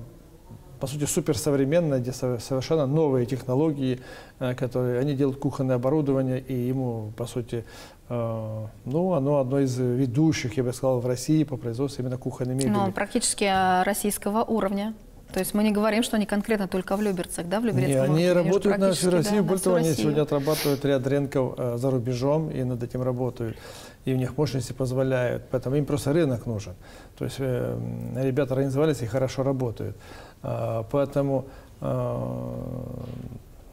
по сути, суперсовременное, где совершенно новые технологии, которые они делают кухонное оборудование, и ему, по сути, ну, оно одно из ведущих, я бы сказал, в России по производству именно кухонной мебели. Ну, практически российского уровня. То есть мы не говорим, что они конкретно только в Люберцах, да, в Люберецком? Они работают на всю Россию, да, более того, они сегодня отрабатывают ряд рынков э, за рубежом и над этим работают. И у них мощности позволяют, поэтому им просто рынок нужен. То есть э, ребята организовались и хорошо работают. Э, поэтому э,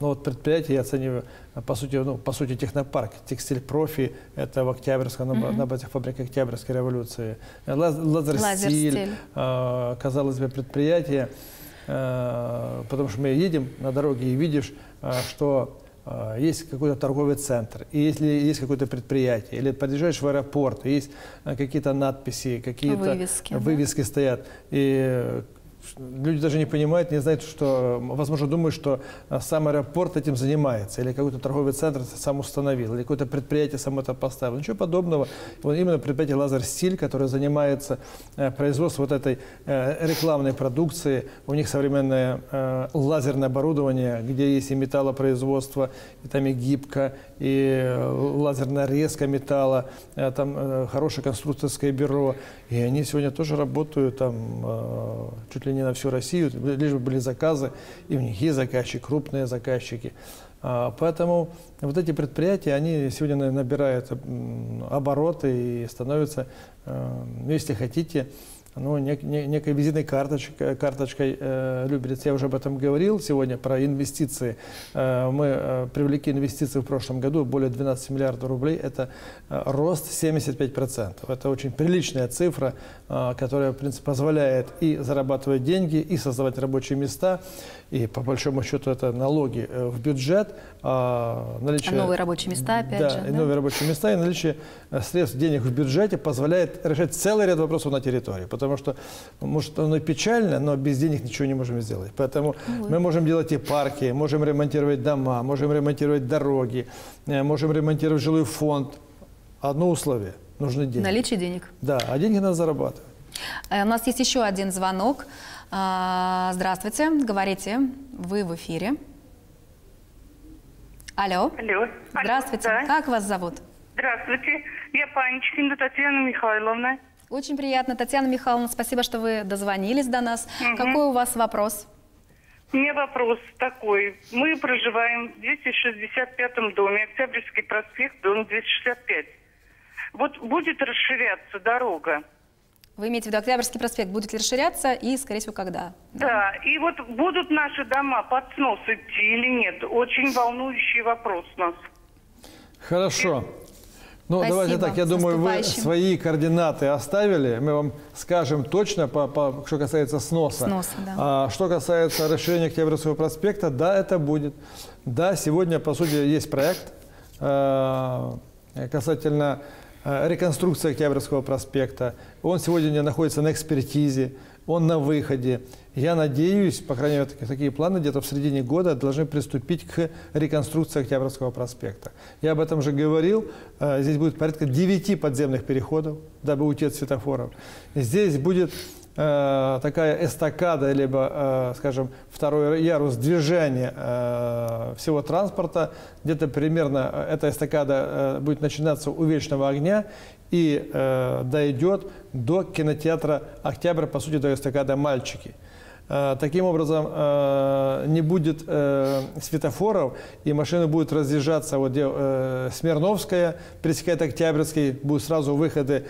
ну, вот предприятие я оцениваю, по сути, ну, по сути технопарк, текстиль профи, это в Октябрьском, mm-hmm. на базе фабрики Октябрьской революции, Лаз, лазерстиль, э, казалось бы, предприятие, э, потому что мы едем на дороге и видишь, э, что э, есть какой-то торговый центр, и если есть какое-то предприятие, или подъезжаешь в аэропорт, и есть э, какие-то надписи, какие-то вывески, вывески да. стоят, и люди даже не понимают, не знают, что, возможно, думают, что сам аэропорт этим занимается, или какой-то торговый центр сам установил, или какое-то предприятие само это поставило. Ничего подобного. Вот именно предприятие «Лазерстиль», которое занимается производством вот этой рекламной продукции. У них современное лазерное оборудование, где есть и металлопроизводство, и там и гибко, и лазерная резка металла, там хорошее конструкторское бюро. И они сегодня тоже работают там чуть ли не на всю Россию, лишь бы были заказы, и у них есть заказчики, крупные заказчики. Поэтому вот эти предприятия, они сегодня набирают обороты и становятся, если хотите, ну, нек некой визитной карточкой, карточкой э, Люберец. Я уже об этом говорил сегодня, про инвестиции. Э, мы э, привлекли инвестиции в прошлом году более двенадцати миллиардов рублей. Это э, рост семьдесят пять процентов. Это очень приличная цифра, э, которая, в принципе, позволяет и зарабатывать деньги, и создавать рабочие места. И, по большому счету, это налоги в бюджет. А, наличие, а новые рабочие места, опять да, же. Да, и новые рабочие места, и наличие средств, денег в бюджете позволяет решать целый ряд вопросов на территории. Потому что, может, оно печально, но без денег ничего не можем сделать. Поэтому Ой. мы можем делать и парки, можем ремонтировать дома, можем ремонтировать дороги, можем ремонтировать жилой фонд. Одно условие – нужны деньги. Наличие денег. Да, а деньги надо зарабатывать. У нас есть еще один звонок. Здравствуйте, говорите, вы в эфире. Алло. Алло. Здравствуйте, да. Как вас зовут? Здравствуйте, я Панечкина Татьяна Михайловна. Очень приятно, Татьяна Михайловна, спасибо, что вы дозвонились до нас. Угу. Какой у вас вопрос? У меня вопрос такой. Мы проживаем в двести шестьдесят пятом доме, Октябрьский проспект, дом двести шестьдесят пять. Вот будет расширяться дорога. Вы имеете в виду Октябрьский проспект, будет ли расширяться и, скорее всего, когда? Да, да. И вот будут наши дома под снос идти или нет? Очень волнующий вопрос у нас. Хорошо. Ну, Спасибо. Давайте так, я думаю, вы свои координаты оставили. Мы вам скажем точно, по, по, что касается сноса. сноса да. а, что касается расширения Октябрьского проспекта, да, это будет. Да, сегодня, по сути, есть проект а, касательно... реконструкция Октябрьского проспекта. Он сегодня находится на экспертизе, он на выходе. Я надеюсь, по крайней мере, такие планы где-то в середине года должны приступить к реконструкции Октябрьского проспекта. Я об этом же говорил. Здесь будет порядка девяти подземных переходов, дабы уйти от светофоров. Здесь будет э, такая эстакада, либо, э, скажем, второй ярус движения э, всего транспорта. Где-то примерно эта эстакада э, будет начинаться у Вечного огня и э, дойдет до кинотеатра «Октябрь», по сути, до эстакады «Мальчики». Таким образом, не будет светофоров, и машины будут разъезжаться. Вот где Смирновская пересекает Октябрьский, будут сразу выходы,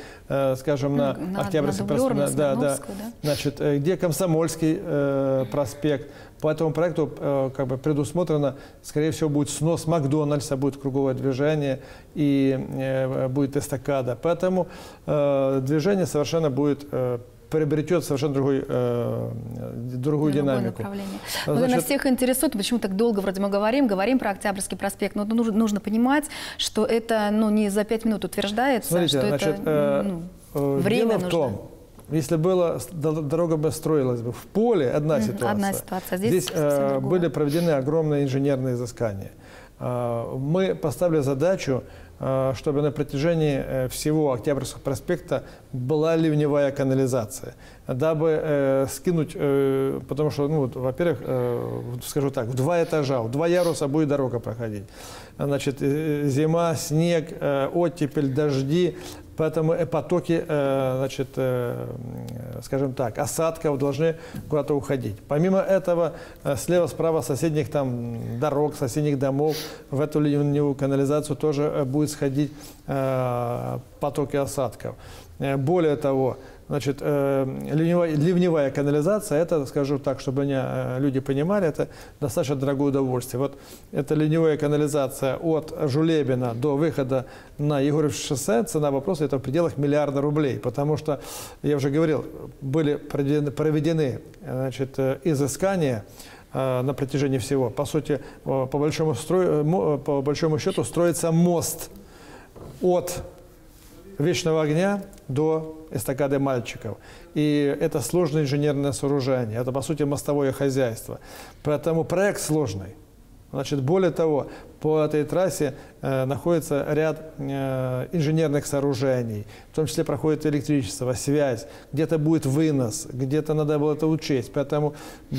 скажем, на, на Октябрьский на Дублер, проспект. На да, да. Да? Значит, где Комсомольский проспект. По этому проекту как бы предусмотрено, скорее всего, будет снос Макдональдса, будет круговое движение и будет эстакада. Поэтому движение совершенно будет приобретет совершенно другой, э, другую Другое динамику. Но значит... Нас всех интересует, почему так долго вроде мы говорим, говорим про Октябрьский проспект, но нужно, нужно понимать, что это ну, не за пять минут утверждается, Смотрите, что значит, это ну, э, время нужно. В том, если было, дорога бы строилась бы в поле, одна mm-hmm. ситуация. Одна ситуация. Здесь, Здесь э, были проведены огромные инженерные изыскания. Э, мы поставили задачу, чтобы на протяжении всего Октябрьского проспекта была ливневая канализация, дабы э, скинуть, э, потому что, ну, вот, во-первых, э, скажу так, в два этажа, в два яруса будет дорога проходить. Значит, э, зима, снег, э, оттепель, дожди, поэтому потоки, э, значит, э, скажем так, осадков должны куда-то уходить. Помимо этого, э, слева-справа соседних там дорог, соседних домов, в эту ливневую канализацию тоже будет сходить э, потоки осадков. Более того, значит, э, ливневая, ливневая канализация, это, скажу так, чтобы меня, э, люди понимали, это достаточно дорогое удовольствие. Вот эта ливневая канализация от Жулебина до выхода на Егоровское шоссе, цена вопроса это в пределах миллиарда рублей. Потому что, я уже говорил, были проведены, проведены значит, изыскания э, на протяжении всего. По сути, по большому, строй, по большому счету строится мост от Вечного огня до эстакады Мальчиков. И это сложное инженерное сооружение, это, по сути, мостовое хозяйство. Поэтому проект сложный. Значит, более того, по этой трассе э, находится ряд э, инженерных сооружений, в том числе проходит электричество, связь, где-то будет вынос, где-то надо было это учесть. Поэтому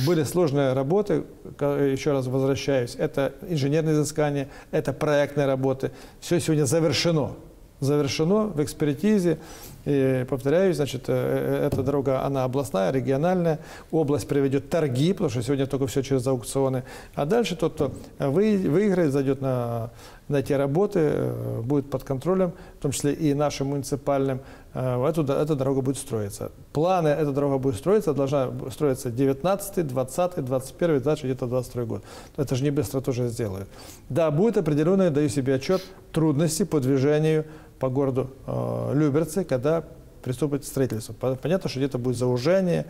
были сложные работы, еще раз возвращаюсь, это инженерные изыскания, это проектные работы. Все сегодня завершено. Завершено в экспертизе. И, повторяюсь, значит, эта дорога, она областная, региональная. Область проведет торги, потому что сегодня только все через аукционы. А дальше тот, кто выиграет, зайдет на, на те работы, будет под контролем, в том числе и нашим муниципальным. Эту, эта дорога будет строиться. Планы эта дорога будет строиться, должна строиться девятнадцатый, двадцатый, двадцать первый, дальше где-то двадцать второй год. Это же не быстро тоже сделают. Да, будет определенные, даю себе отчет, трудности по движению по городу э, Люберцы, когда приступит к строительству. Понятно, что где-то будет заужение,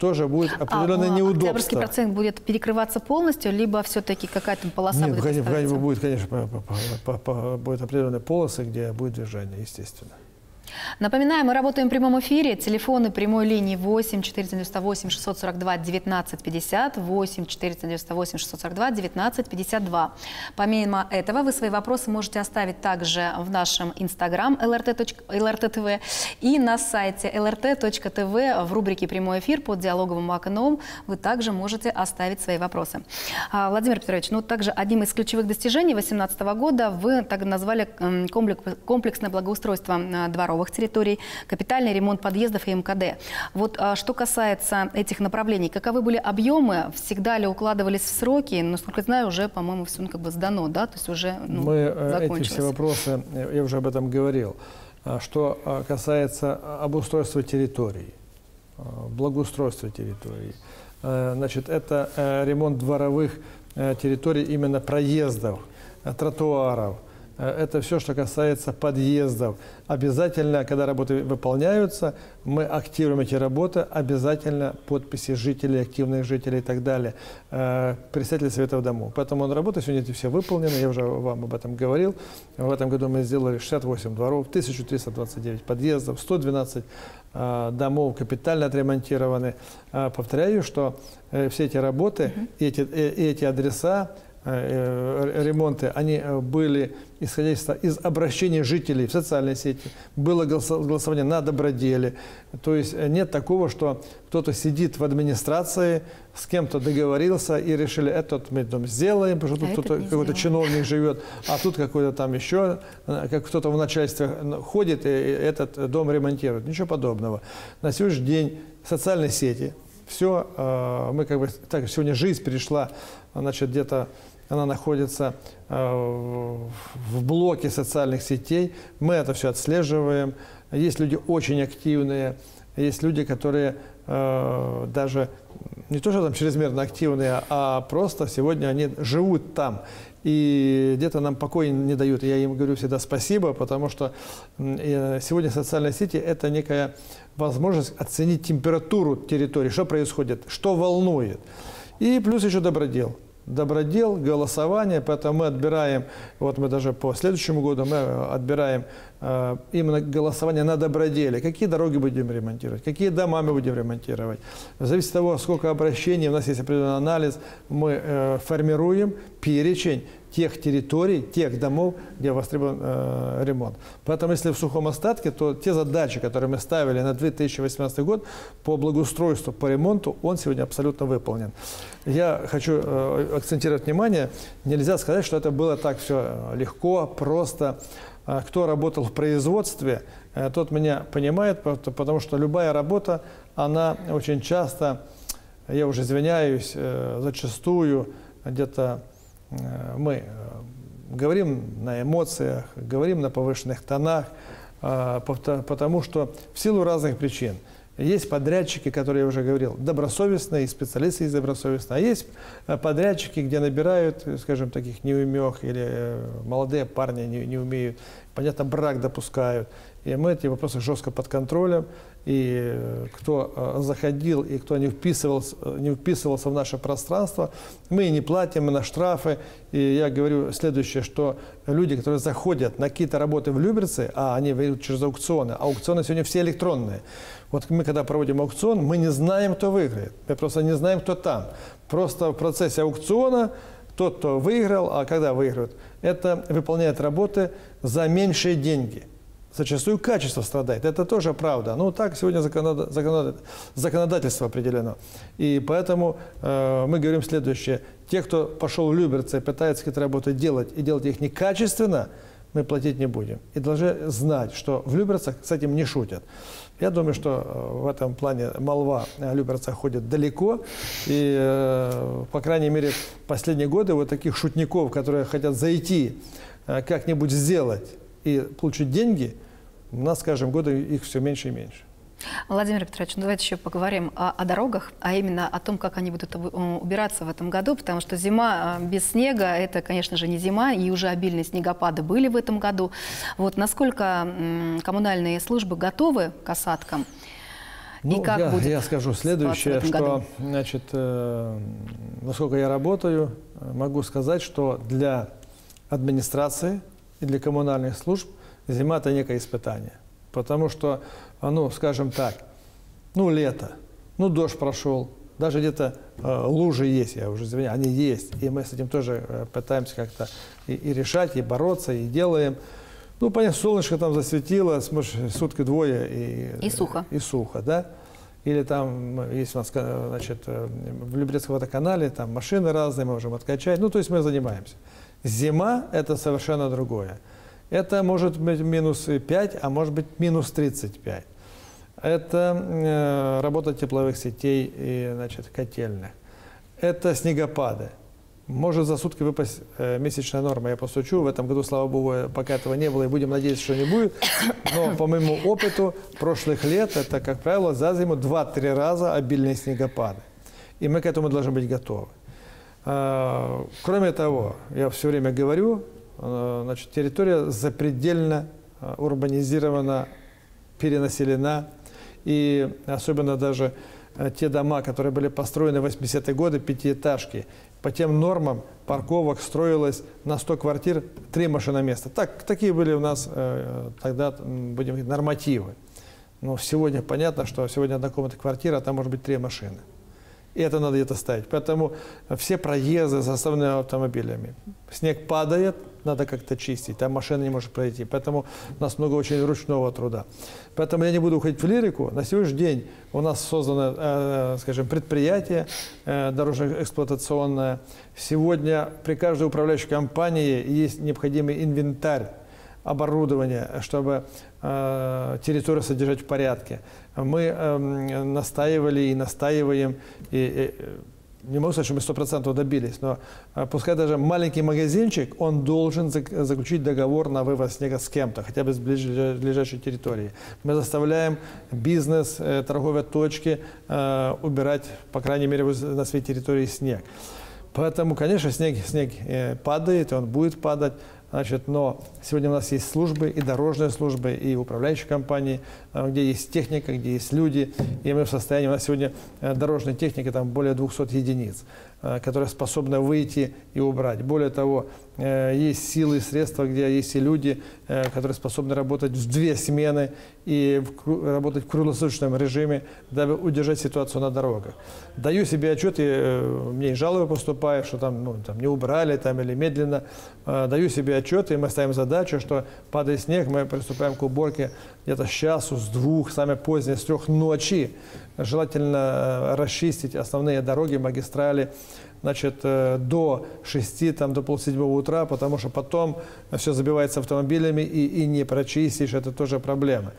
тоже будет определенное а, неудобство. Октябрьский проспект будет перекрываться полностью, либо все-таки какая-то полоса? Нет, будет, конечно, будет, конечно, по, по, по, по, будет определенные полосы, где будет движение, естественно. Напоминаю, мы работаем в прямом эфире. Телефоны прямой линии восемь четыреста девяносто восемь шестьсот сорок два девятнадцать пятьдесят, восемь четыреста девяносто восемь шестьсот сорок два девятнадцать пятьдесят два. Помимо этого, вы свои вопросы можете оставить также в нашем Инстаграм эл эр тэ точка эл эр тэ точка тэ вэ и на сайте эл эр тэ точка тэ вэ в рубрике «Прямой эфир» под диалоговым окном вы также можете оставить свои вопросы. Владимир Петрович, ну также одним из ключевых достижений две тысячи восемнадцатого года вы так назвали комплексное благоустройство дворовых территорий, капитальный ремонт подъездов и МКД. Вот а, что касается этих направлений, каковы были объемы, всегда ли укладывались в сроки? Насколько я знаю, уже, по-моему, все как бы сдано, да? То есть уже, ну, мы закончилось. Эти все вопросы, я уже об этом говорил, что касается обустройства территорий, благоустройства территорий. Значит, это ремонт дворовых территорий, именно проездов, тротуаров. Это все, что касается подъездов. Обязательно, когда работы выполняются, мы активируем эти работы, обязательно подписи жителей, активных жителей и так далее, представителей советов домов. Поэтому работы сегодня эти все выполнены, я уже вам об этом говорил. В этом году мы сделали шестьдесят восемь дворов, тысячу триста двадцать девять подъездов, сто двенадцать домов капитально отремонтированы. Повторяю, что все эти работы и эти, и эти адреса, ремонты, они были исходя из обращений жителей в социальной сети, было голосование на Доброделе. То есть нет такого, что кто-то сидит в администрации, с кем-то договорился и решили, этот мы дом сделаем, потому что а тут какой-то чиновник живет, а тут какой-то там еще, как кто-то в начальстве ходит и этот дом ремонтирует. Ничего подобного. На сегодняшний день социальные сети, все, мы как бы, так, сегодня жизнь перешла, значит, где-то она находится в блоке социальных сетей. Мы это все отслеживаем. Есть люди очень активные, есть люди, которые даже не то, что там чрезмерно активные, а просто сегодня они живут там. И где-то нам покоя не дают. Я им говорю всегда спасибо, потому что сегодня социальные сети – это некая возможность оценить температуру территории, что происходит, что волнует. И плюс еще добродел. Добродел, голосование, поэтому мы отбираем, вот мы даже по следующему году мы отбираем э, именно голосование на Доброделе. Какие дороги будем ремонтировать, какие дома мы будем ремонтировать. Зависит от того, сколько обращений, у нас есть определенный анализ, мы э, формируем перечень тех территорий, тех домов, где востребован э, ремонт. Поэтому, если в сухом остатке, то те задачи, которые мы ставили на две тысячи восемнадцатый год по благоустройству, по ремонту, он сегодня абсолютно выполнен. Я хочу э, акцентировать внимание, нельзя сказать, что это было так все легко, просто. Кто работал в производстве, э, тот меня понимает, потому что любая работа, она очень часто, я уже извиняюсь, э, зачастую где-то мы говорим на эмоциях, говорим на повышенных тонах, потому что в силу разных причин. Есть подрядчики, которые я уже говорил, добросовестные, специалисты есть добросовестные, а есть подрядчики, где набирают, скажем, таких неумех или молодые парни не, не умеют, понятно, брак допускают. И мы эти вопросы жестко под контролем. И кто заходил, и кто не вписывался, не вписывался в наше пространство, мы не платим на штрафы. И я говорю следующее, что люди, которые заходят на какие-то работы в Люберцы, а они выйдут через аукционы, а аукционы сегодня все электронные. Вот мы, когда проводим аукцион, мы не знаем, кто выиграет. Мы просто не знаем, кто там. Просто в процессе аукциона тот, кто выиграл, а когда выиграют, это выполняет работы за меньшие деньги. Зачастую качество страдает. Это тоже правда. Ну, так сегодня законодательство определено. И поэтому э, мы говорим следующее. Те, кто пошел в Люберцы, пытаются какие-то работы делать, и делать их некачественно, мы платить не будем. И должны знать, что в Люберцах с этим не шутят. Я думаю, что в этом плане молва о Люберцах ходит далеко. И, э, по крайней мере, последние годы вот таких шутников, которые хотят зайти, э, как-нибудь сделать и получить деньги, у нас, скажем, годы их все меньше и меньше. Владимир Петрович, ну давайте еще поговорим о, о дорогах, а именно о том, как они будут убираться в этом году, потому что зима без снега – это, конечно же, не зима, и уже обильные снегопады были в этом году. Вот насколько коммунальные службы готовы к осадкам? Ну, и как я, будет я скажу следующее, что, значит, э, насколько я работаю, могу сказать, что для администрации и для коммунальных служб зима – это некое испытание. Потому что, ну, скажем так, ну, лето, ну, дождь прошел, даже где-то э, лужи есть, я уже извиняюсь, они есть. И мы с этим тоже э, пытаемся как-то и, и решать, и бороться, и делаем. Ну, понятно, солнышко там засветило, сутки-двое, и, и сухо. И сухо, да? Или там, если у нас, значит, в Люберецком водоканале, там машины разные, мы можем откачать. Ну, то есть мы занимаемся. Зима – это совершенно другое. Это может быть минус пять, а может быть минус тридцать пять. Это э, работа тепловых сетей и, значит, котельных. Это снегопады. Может за сутки выпасть э, месячная норма. Я постучу. В этом году, слава богу, пока этого не было, и будем надеяться, что не будет. Но по моему опыту прошлых лет, это, как правило, за зиму два-три раза обильные снегопады. И мы к этому должны быть готовы. Э, кроме того, я все время говорю, значит, территория запредельно урбанизирована, перенаселена. И особенно даже те дома, которые были построены в восьмидесятые годы, пятиэтажки. По тем нормам парковок строилось на сто квартир три машиноместа. Так, такие были у нас тогда, будем говорить, нормативы. Но сегодня понятно, что сегодня одна комната квартира, а там может быть три машины. И это надо где-то ставить. Поэтому все проезды заставлены автомобилями. Снег падает, надо как-то чистить, там машина не может пройти. Поэтому у нас много очень ручного труда. Поэтому я не буду уходить в лирику. На сегодняшний день у нас создано, э, скажем, предприятие э, дорожно-эксплуатационное. Сегодня при каждой управляющей компании есть необходимый инвентарь, оборудование, чтобы э, территорию содержать в порядке. Мы э, настаивали и настаиваем, и, и, не могу сказать, что мы сто процентов добились, но э, пускай даже маленький магазинчик, он должен заключить договор на вывоз снега с кем-то, хотя бы с ближайшей территории. Мы заставляем бизнес, э, торговые точки э, убирать, по крайней мере, на своей территории снег. Поэтому, конечно, снег, снег э, падает, он будет падать. Значит, но сегодня у нас есть службы, и дорожные службы, и управляющие компании, где есть техника, где есть люди. И мы в состоянии, у нас сегодня дорожной техники там более двухсот единиц, которые способны выйти и убрать. Более того, есть силы и средства, где есть и люди, которые способны работать в две смены и работать в круглосуточном режиме, дабы удержать ситуацию на дорогах. Даю себе отчет, и мне и жалобы поступают, что там, ну, там не убрали там, или медленно. Даю себе отчет. И мы ставим задачу, что падает снег, мы приступаем к уборке где-то с часу, с двух, самое позднее, с трех ночи. Желательно расчистить основные дороги, магистрали, значит, до шести, там, до полседьмого утра, потому что потом все забивается автомобилями и, и не прочистишь, это тоже проблема.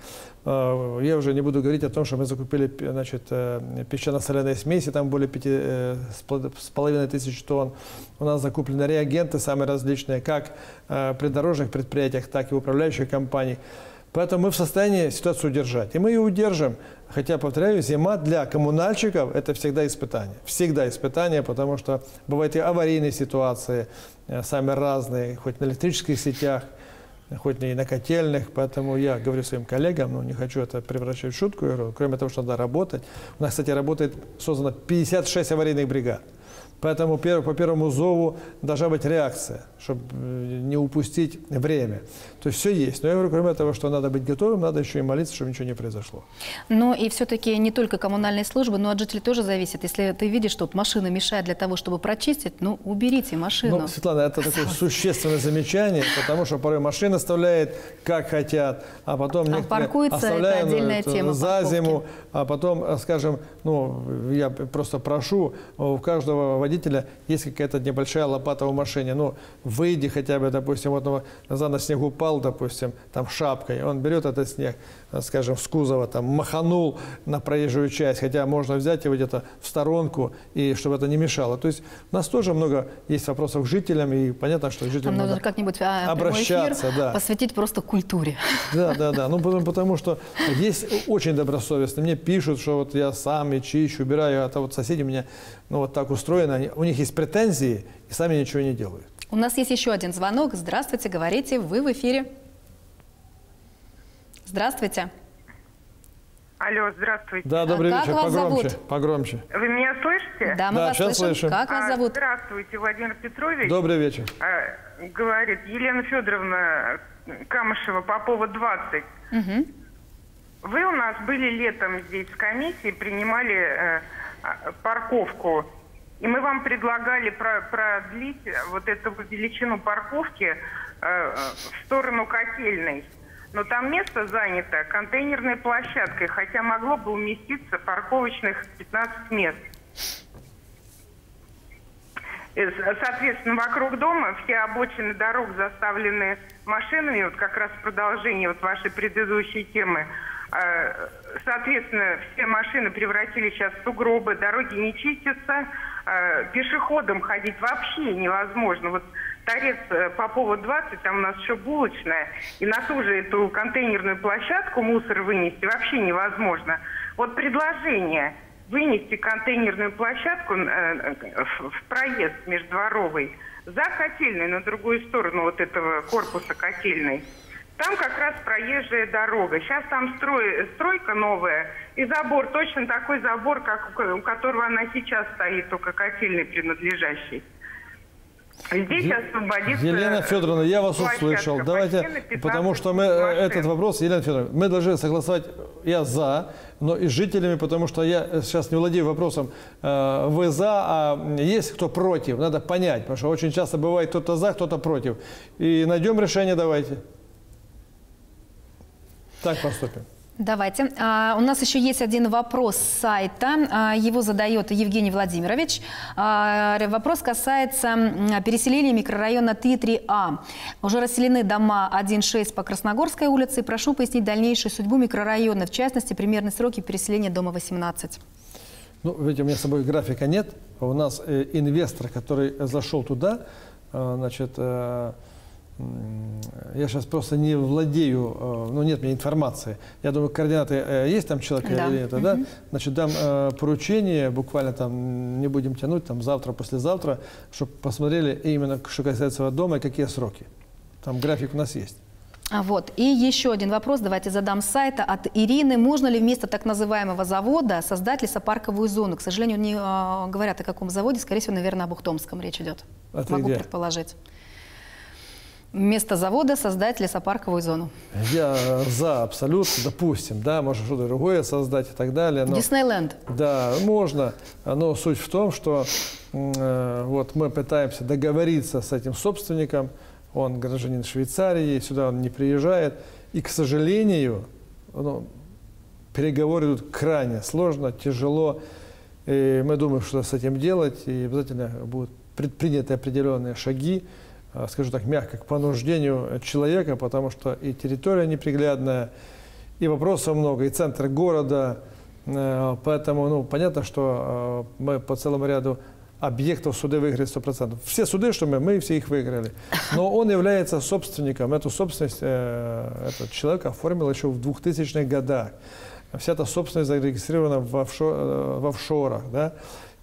Я уже не буду говорить о том, что мы закупили, значит, песчано-соляные смеси, там более пяти с половиной тысяч тонн. У нас закуплены реагенты самые различные, как в придорожных предприятиях, так и в управляющих компаниях. Поэтому мы в состоянии ситуацию удержать. И мы ее удержим. Хотя, повторяю, зима для коммунальщиков – это всегда испытание. Всегда испытание, потому что бывают и аварийные ситуации, самые разные, хоть на электрических сетях. хоть и на котельных, поэтому я говорю своим коллегам, но ну, не хочу это превращать в шутку, игру. Кроме того, что надо работать. У нас, кстати, работает, создано пятьдесят шесть аварийных бригад. Поэтому по первому зову должна быть реакция, чтобы не упустить время. То есть все есть. Но я говорю, кроме того, что надо быть готовым, надо еще и молиться, чтобы ничего не произошло. Но и все-таки не только коммунальные службы, но от жителей тоже зависит. Если ты видишь, что вот машина мешает для того, чтобы прочистить, ну уберите машину. Ну, Светлана, это такое существенное замечание, потому что порой машина оставляет как хотят, а потом а некоторые оставляют отдельная тема за зиму, а потом, скажем, ну я просто прошу у каждого водителя есть какая-то небольшая лопата в машине, ну, выйди хотя бы, допустим, вот назад на снег упал, допустим, там шапкой, он берет этот снег, скажем, с кузова, там, маханул на проезжую часть, хотя можно взять его где-то в сторонку, и чтобы это не мешало. То есть у нас тоже много есть вопросов к жителям, и понятно, что к жителям надо как-нибудь обращаться, да. Посвятить просто культуре. Да, да, да, ну, потому, потому что есть очень добросовестные, мне пишут, что вот я сам и чищу, убираю, а то вот соседи меня, ну, вот так устроено, у них есть претензии, и сами ничего не делают. У нас есть еще один звонок. Здравствуйте, говорите, вы в эфире. Здравствуйте. Алло, здравствуйте. Да, добрый а вечер, как вас погромче, зовут? Погромче. Вы меня слышите? Да, мы да, вас сейчас слышим. слышим. Как а, вас зовут? Здравствуйте, Владимир Петрович. Добрый вечер. А, говорит Елена Федоровна Камышева, Попова, двадцать. Угу. Вы у нас были летом здесь в комиссии, принимали э, парковку. И мы вам предлагали продлить вот эту величину парковки э, в сторону Котельной. Но там место занято контейнерной площадкой, хотя могло бы уместиться парковочных пятнадцать мест. Соответственно, вокруг дома все обочины дорог заставлены машинами, вот как раз продолжение вот вашей предыдущей темы. Соответственно, все машины превратились сейчас в сугробы, дороги не чистятся, пешеходом ходить вообще невозможно. Вот Торец Попова двадцать, там у нас еще булочная, и на ту же эту контейнерную площадку мусор вынести вообще невозможно. Вот предложение вынести контейнерную площадку в проезд междворовый за Котельной, на другую сторону вот этого корпуса Котельной. Там как раз проезжая дорога. Сейчас там строй, стройка новая и забор. Точно такой забор, как у которого она сейчас стоит, только Котельной принадлежащий. Здесь освободится... Елена Федоровна, я вас услышал. Давайте, потому что мы этот вопрос, Елена Федоровна, мы должны согласовать, я за, но и с жителями, потому что я сейчас не владею вопросом, вы за, а есть кто против, надо понять, потому что очень часто бывает кто-то за, кто-то против. И найдем решение, давайте. Так поступим. Давайте. А, у нас еще есть один вопрос с сайта. А, его задает Евгений Владимирович. А, вопрос касается переселения микрорайона Т три А. Уже расселены дома один шесть по Красногорской улице. Прошу пояснить дальнейшую судьбу микрорайона, в частности, примерные сроки переселения дома восемнадцать. Ну, видите, у меня с собой графика нет. У нас э, инвестор, который зашел туда, э, значит... Э, я сейчас просто не владею, ну нет мне информации. Я думаю, координаты есть там человека да. или это, да? Угу. Значит, дам поручение, буквально там не будем тянуть, там завтра, послезавтра, чтобы посмотрели именно, что касается дома и какие сроки. Там график у нас есть. Вот. И еще один вопрос, давайте задам с сайта от Ирины. Можно ли вместо так называемого завода создать лесопарковую зону? К сожалению, не говорят о каком заводе, скорее всего, наверное, об Ухтомском речь идет. А могу где? Предположить. Вместо завода создать лесопарковую зону. Я за, абсолютно, допустим, да, можно что-то другое создать и так далее. Но, Диснейленд. Да, можно, но суть в том, что э, вот мы пытаемся договориться с этим собственником, он гражданин Швейцарии, сюда он не приезжает, и, к сожалению, ну, переговоры идут крайне сложно, тяжело, и мы думаем, что с этим делать, и обязательно будут предприняты определенные шаги, скажу так, мягко, к понуждению человека, потому что и территория неприглядная, и вопросов много, и центр города. Поэтому, ну, понятно, что мы по целому ряду объектов суды выиграли сто процентов. Все суды, что мы, мы все их выиграли. Но он является собственником. Эту собственность этот человек оформил еще в двухтысячных годах. Вся эта собственность зарегистрирована в, офшор, в офшорах, да?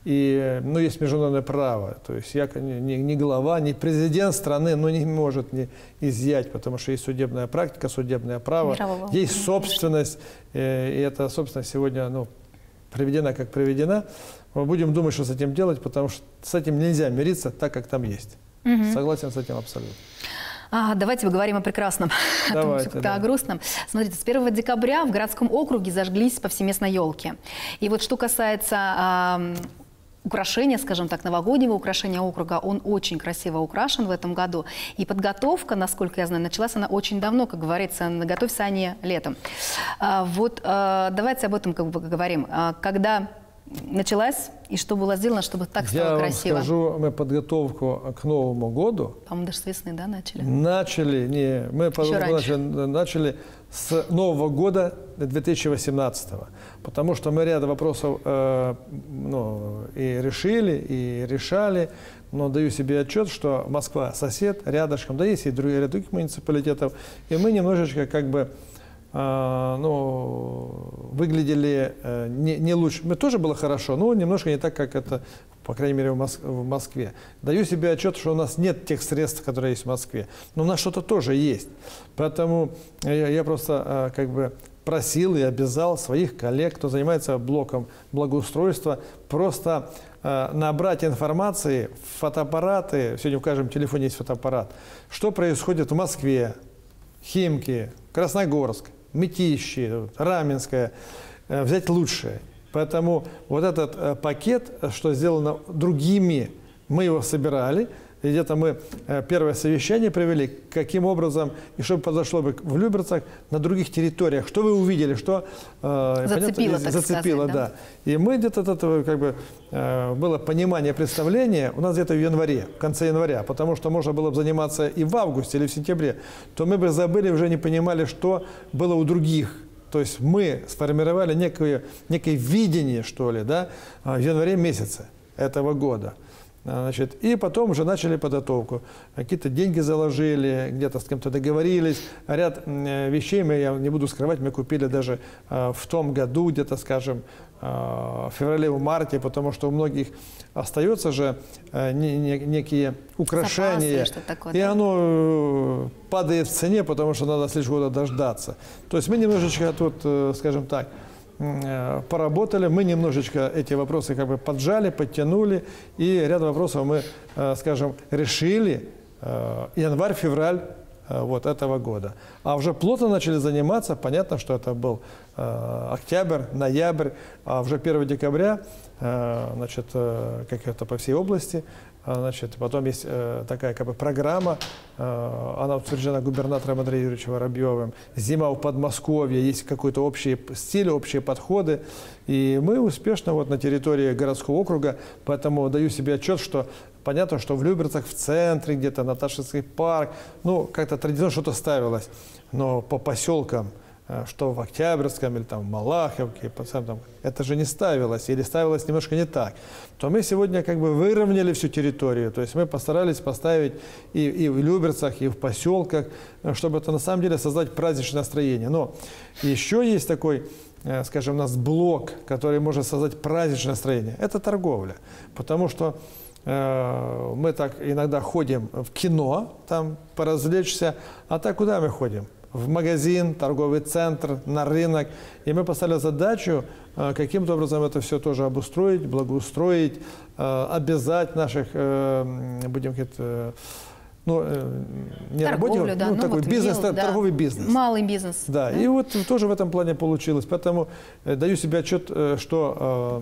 И, ну, есть международное право, то есть я не, не глава, не президент страны, но не может не изъять, потому что есть судебная практика, судебное право, мирового. Есть собственность, э, и эта собственность сегодня, ну, приведена как приведена. Мы будем думать, что с этим делать, потому что с этим нельзя мириться так, как там есть. Угу. Согласен с этим абсолютно. А, давайте поговорим о прекрасном, давайте, о, том, да. о грустном. Смотрите, с первого декабря в городском округе зажглись повсеместно елки. И вот что касается... Э, украшение, скажем так, новогоднего украшения округа, он очень красиво украшен в этом году. И подготовка, насколько я знаю, началась она очень давно, как говорится, готовятся они летом. Вот давайте об этом как бы поговорим. Когда началась и что было сделано, чтобы так стало я красиво? Я вам скажу, мы подготовку к Новому году... По-моему, даже с весны, да, начали? Начали, не, мы начали, начали с Нового года две тысячи восемнадцатого. Потому что мы ряд вопросов э, ну, и решили, и решали. Но даю себе отчет, что Москва сосед, рядышком, да есть и другие ряд других муниципалитетов. И мы немножечко как бы... Ну, выглядели не, не лучше. Мы тоже было хорошо, но немножко не так, как это, по крайней мере, в, Моск в Москве. Даю себе отчет, что у нас нет тех средств, которые есть в Москве. Но у нас что-то тоже есть. Поэтому я, я просто как бы просил и обязал своих коллег, кто занимается блоком благоустройства, просто набрать информации, фотоаппараты. Сегодня в каждом телефоне есть фотоаппарат. Что происходит в Москве, Химки, Красногорск, Мытищи, Раменское, взять лучшее. Поэтому вот этот пакет, что сделано другими, мы его собирали. И где-то мы первое совещание провели, каким образом, и что произошло бы в Люберцах, на других территориях, что вы увидели, что зацепило, понятно, зацепило сказать, да. да. И мы где-то от этого, как бы, было понимание, представление, у нас где-то в январе, в конце января, потому что можно было бы заниматься и в августе, или в сентябре, то мы бы забыли, уже не понимали, что было у других. То есть мы сформировали некое, некое видение, что ли, да, в январе месяце этого года. Значит, и потом уже начали подготовку. Какие-то деньги заложили, где-то с кем-то договорились. Ряд вещей, мы, я не буду скрывать, мы купили даже в том году, где-то, скажем, в феврале-марте, потому что у многих остаются же некие украшения. Запасы, такое, и да? оно падает в цене, потому что надо следующего года дождаться. То есть мы немножечко тут, скажем так, поработали, мы немножечко эти вопросы как бы поджали, подтянули, и ряд вопросов мы, скажем, решили январь-февраль вот этого года. А уже плотно начали заниматься, понятно, что это был октябрь, ноябрь, а уже первого декабря, значит, как это по всей области, значит, потом есть такая как бы программа, она утверждена губернатором Андреем Юрьевичем Воробьевым. «Зима в Подмосковье», есть какой-то общий стиль, общие подходы. И мы успешно вот на территории городского округа, поэтому даю себе отчет, что понятно, что в Люберцах, в центре, где-то Наташинский парк, ну, как-то традиционно что-то ставилось, но по поселкам, что в Октябрьском или там в Малаховке, это же не ставилось, или ставилось немножко не так, то мы сегодня как бы выровняли всю территорию. То есть мы постарались поставить и, и в Люберцах, и в поселках, чтобы это на самом деле создать праздничное настроение. Но еще есть такой, скажем, у нас блок, который может создать праздничное настроение. Это торговля. Потому что э, мы так иногда ходим в кино, там поразвлечься, а так куда мы ходим? В магазин, торговый центр, на рынок. И мы поставили задачу каким-то образом это все тоже обустроить, благоустроить, обязать наших, будем говорить, ну, не работников, да, ну, ну, такой вот бизнес, мил, торговый да. бизнес. Малый бизнес. Да. да, и вот тоже в этом плане получилось. Поэтому даю себе отчет, что,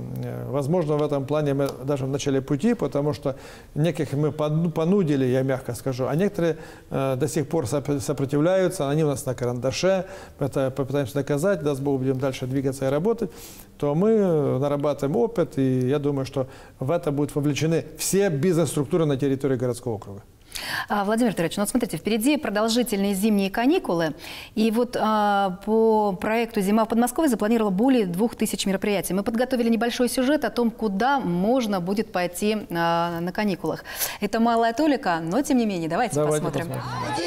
возможно, в этом плане мы даже в начале пути, потому что неких мы понудили, я мягко скажу, а некоторые до сих пор сопротивляются, они у нас на карандаше, это попытаемся доказать, даст Бог, будем дальше двигаться и работать, то мы нарабатываем опыт, и я думаю, что в это будут вовлечены все бизнес-структуры на территории городского округа. Владимир Викторович, ну вот смотрите, впереди продолжительные зимние каникулы. И вот а, по проекту «Зима в Подмосковье» запланировала более двух тысяч мероприятий. Мы подготовили небольшой сюжет о том, куда можно будет пойти а, на каникулах. Это малая толика, но тем не менее, давайте, давайте посмотрим. посмотрим.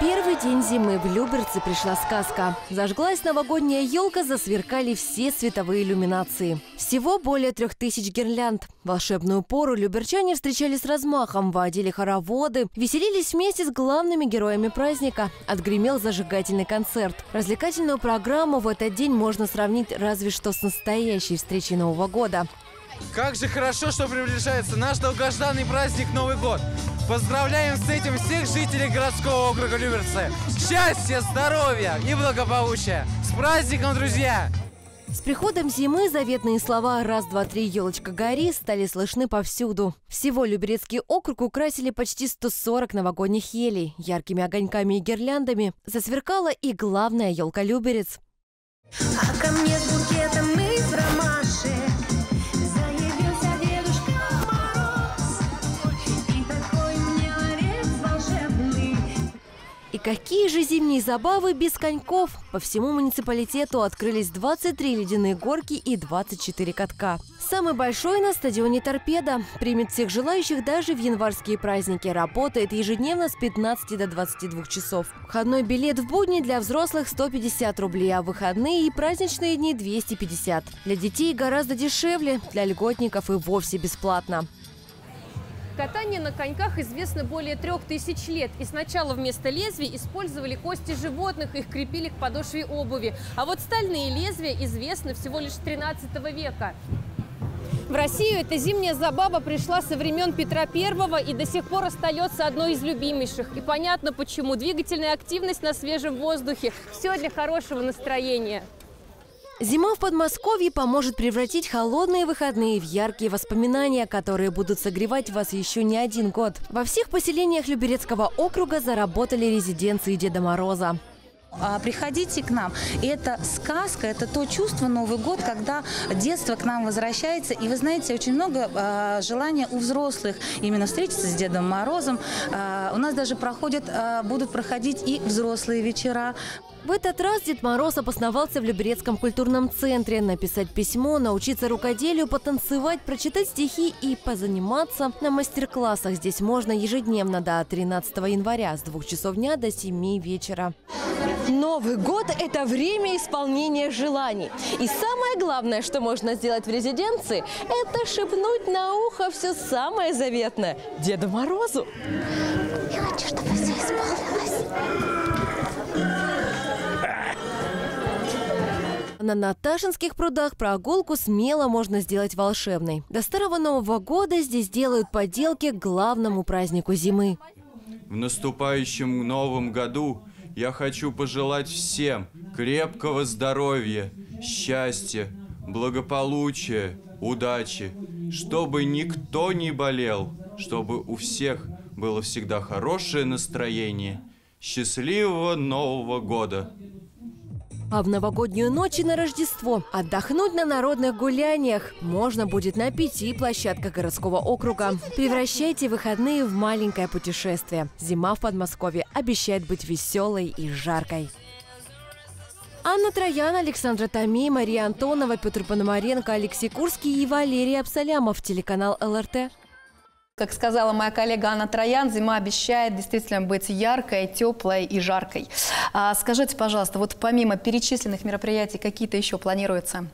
первый день зимы в Люберцы пришла сказка. Зажглась новогодняя елка, засверкали все световые иллюминации. Всего более трех тысяч гирлянд. Волшебную пору люберчане встречали с размахом, водили хороводы, веселились вместе с главными героями праздника. Отгремел зажигательный концерт. Развлекательную программу в этот день можно сравнить разве что с настоящей встречей Нового года. Как же хорошо, что приближается наш долгожданный праздник Новый год. Поздравляем с этим всех жителей городского округа Люберцы. Счастья, здоровья и благополучия. С праздником, друзья! С приходом зимы заветные слова «раз, два, три, елочка, гори» стали слышны повсюду. Всего Люберецкий округ украсили почти сто сорок новогодних елей. Яркими огоньками и гирляндами засверкала и главная елка Люберец. А ко мне с букетом из ромашек. И какие же зимние забавы без коньков? По всему муниципалитету открылись двадцать три ледяные горки и двадцать четыре катка. Самый большой на стадионе «Торпеда». Примет всех желающих даже в январские праздники. Работает ежедневно с пятнадцати до двадцати двух часов. Входной билет в будни для взрослых сто пятьдесят рублей, а выходные и праздничные дни двести пятьдесят. Для детей гораздо дешевле, для льготников и вовсе бесплатно. Катание на коньках известно более трех тысяч лет. И сначала вместо лезвий использовали кости животных, их крепили к подошве обуви. А вот стальные лезвия известны всего лишь с тринадцатого века. В Россию эта зимняя забава пришла со времен Петра Первого и до сих пор остается одной из любимейших. И понятно почему. Двигательная активность на свежем воздухе. Все для хорошего настроения. Зима в Подмосковье поможет превратить холодные выходные в яркие воспоминания, которые будут согревать вас еще не один год. Во всех поселениях Люберецкого округа заработали резиденции Деда Мороза. Приходите к нам. Это сказка, это то чувство Новый год, когда детство к нам возвращается. И вы знаете, очень много э, желания у взрослых именно встретиться с Дедом Морозом. Э, у нас даже проходят, э, будут проходить и взрослые вечера. В этот раз Дед Мороз обосновался в Люберецком культурном центре. Написать письмо, научиться рукоделию, потанцевать, прочитать стихи и позаниматься на мастер-классах. Здесь можно ежедневно до тринадцатого января с двух часов дня до семи вечера. Новый год – это время исполнения желаний. И самое главное, что можно сделать в резиденции – это шепнуть на ухо все самое заветное Деду Морозу. Я хочу, чтобы все исполнилось. На Наташинских прудах прогулку смело можно сделать волшебной. До Старого Нового года здесь делают поделки к главному празднику зимы. В наступающем Новом году я хочу пожелать всем крепкого здоровья, счастья, благополучия, удачи, чтобы никто не болел, чтобы у всех было всегда хорошее настроение. Счастливого Нового года! А в новогоднюю ночь и на Рождество отдохнуть на народных гуляниях можно будет на пяти площадках городского округа. Превращайте выходные в маленькое путешествие. Зима в Подмосковье обещает быть веселой и жаркой. Анна Троян, Александра Томи, Мария Антонова, Петр Пономаренко, Алексей Курский и Валерий Абсалямов. Телеканал ЛРТ. Как сказала моя коллега Анна Троян, зима обещает действительно быть яркой, теплой и жаркой. А скажите, пожалуйста, вот помимо перечисленных мероприятий, какие-то еще планируются?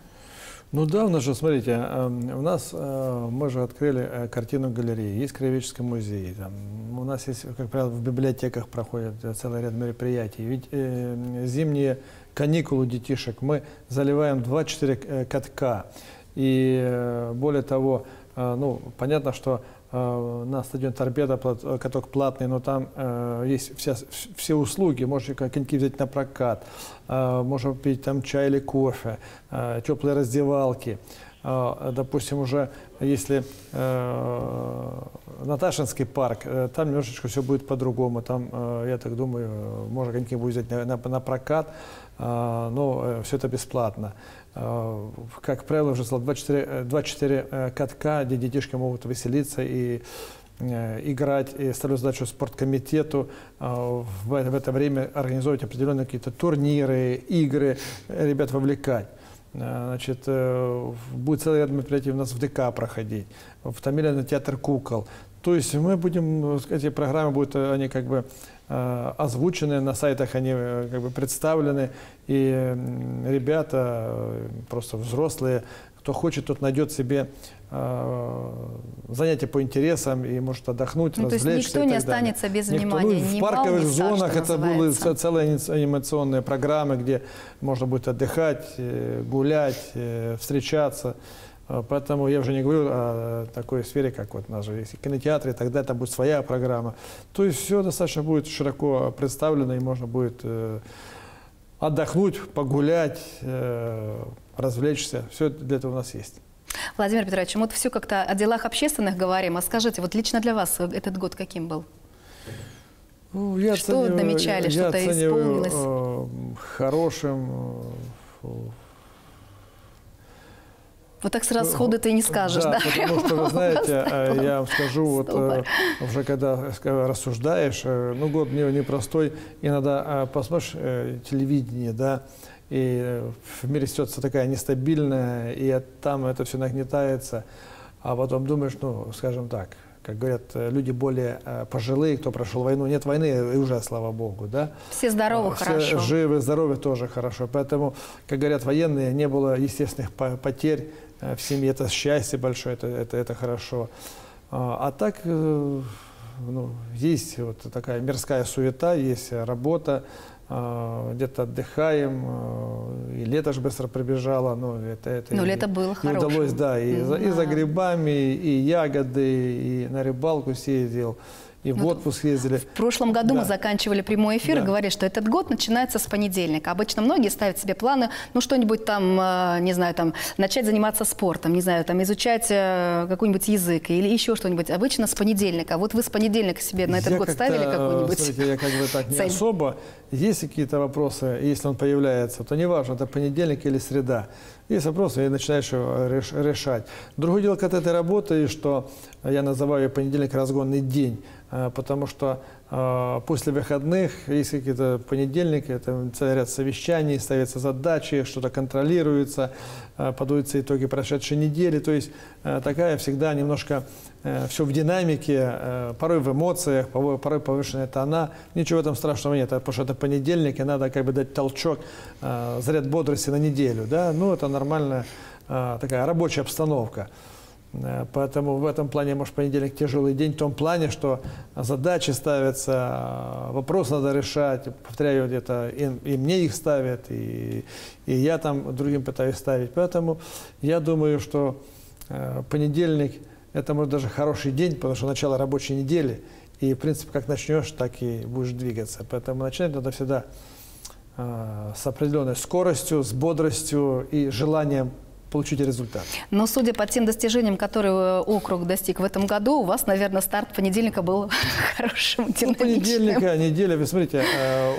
Ну да, у нас же, смотрите, у нас мы же открыли картину галереи, есть краеведческий музей. Там, у нас есть, как правило, в библиотеках проходит целый ряд мероприятий. Ведь э, зимние каникулы детишек мы заливаем двадцать четыре катка. И более того, ну, понятно, что на стадион «Торпеда» каток платный, но там э, есть вся, все услуги. Можете коньки взять на прокат, э, можно пить там чай или кофе, э, теплые раздевалки. Э, допустим, уже если э, Наташинский парк, э, там немножечко все будет по-другому. Там, э, я так думаю, можно коньки будет взять на, на, на прокат, э, но э, все это бесплатно. Как правило, уже двадцать четыре, двадцать четыре катка, где детишки могут веселиться и играть. И ставлю задачу спорткомитету в это время организовывать определенные какие-то турниры, игры, ребят вовлекать. Значит, будет целый ряд мероприятий у нас в ДК проходить, в Томилино театр кукол. То есть мы будем, эти программы будут, они как бы озвучены, на сайтах они как бы представлены, и ребята, просто взрослые, кто хочет, тот найдет себе занятия по интересам и может отдохнуть, ну, развлечься. То есть никто не останется без никто, внимания. Ну, в парковых зонах это называется. Были целые анимационные программы, где можно будет отдыхать, гулять, встречаться. Поэтому я уже не говорю о такой сфере, как вот у нас же есть кинотеатры, и тогда там будет своя программа. То есть все достаточно будет широко представлено, и можно будет отдохнуть, погулять, развлечься. Все для этого у нас есть. Владимир Петрович, мы вот все как-то о делах общественных говорим. А скажите, вот лично для вас этот год каким был? Ну, я что оцениваю, намечали, что-то исполнилось? Э, хорошим... Э, Вот так сразу сходу-то и не скажешь, да? Да, потому что, вы знаете, я вам скажу, вот уже когда рассуждаешь, ну, год мне непростой, иногда посмотришь телевидение, да, и в мире ситуация такая нестабильная, и там это все нагнетается, а потом думаешь, ну, скажем так, как говорят, люди более пожилые, кто прошел войну. Нет войны, и уже, слава богу, да? Все здоровы, все хорошо. Живы, здоровы тоже хорошо. Поэтому, как говорят военные, не было естественных потерь в семье. Это счастье большое, это, это, это хорошо. А так, ну, есть вот такая мирская суета, есть работа. Где-то отдыхаем, и лето же быстро пробежало, но это, это но и, лето было хорошее. Удалось, да, и, да. За, и за грибами, и ягоды, и на рыбалку съездил, и в ну, отпуск ездили. В прошлом году да. мы заканчивали прямой эфир, да. говорили, что этот год начинается с понедельника. Обычно многие ставят себе планы, ну что-нибудь там, не знаю, там начать заниматься спортом, не знаю, там изучать какой-нибудь язык или еще что-нибудь. Обычно с понедельника. Вот вы с понедельника себе на этот я год ставили какую-нибудь цель? Я как бы так не цель. Особо. Если какие-то вопросы, если он появляется, то неважно, это понедельник или среда. Есть вопросы, и начинаешь его решать. Другое дело, когда ты работаешь, что я называю ее понедельник разгонный день, потому что после выходных есть какие-то понедельники, там целый ряд совещаний, ставятся задачи, что-то контролируется, подводятся итоги прошедшей недели. То есть такая всегда немножко все в динамике, порой в эмоциях, порой повышенная тона. Ничего в этом страшного нет, потому что это понедельник, и надо как бы дать толчок, заряд бодрости на неделю. Да? Ну, это нормальная такая рабочая обстановка. Поэтому в этом плане, может, понедельник тяжелый день, в том плане, что задачи ставятся, вопрос надо решать, повторяю, где-то и, и мне их ставят, и, и я там другим пытаюсь ставить. Поэтому я думаю, что понедельник – это, может, даже хороший день, потому что начало рабочей недели, и, в принципе, как начнешь, так и будешь двигаться. Поэтому начинать надо всегда с определенной скоростью, с бодростью и желанием получите результат. Но судя по тем достижениям, которые округ достиг в этом году, у вас, наверное, старт понедельника был хорошим, динамичным. Ну, понедельника, неделя, вы смотрите,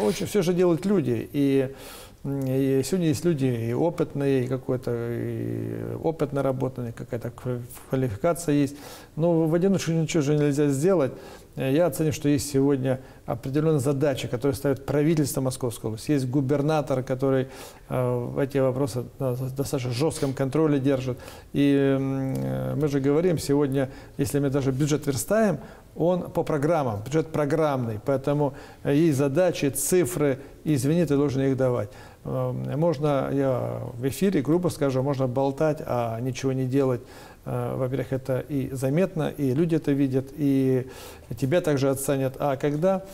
очень, все же делают люди. И, и сегодня есть люди и опытные, и какой-то опытно работанные, какая-то квалификация есть. Но в одиночку ничего же нельзя сделать. Я оценю, что есть сегодня определенные задачи, которые ставит правительство Московской области. Есть губернатор, который э, эти вопросы на достаточно жестком контроле держит. И э, мы же говорим сегодня, если мы даже бюджет верстаем, он по программам, бюджет программный. Поэтому есть задачи, цифры, и, извини, ты должен их давать. Э, можно, я в эфире грубо скажу, можно болтать, а ничего не делать. Во-первых, это и заметно, и люди это видят, и тебя также оценят. А когда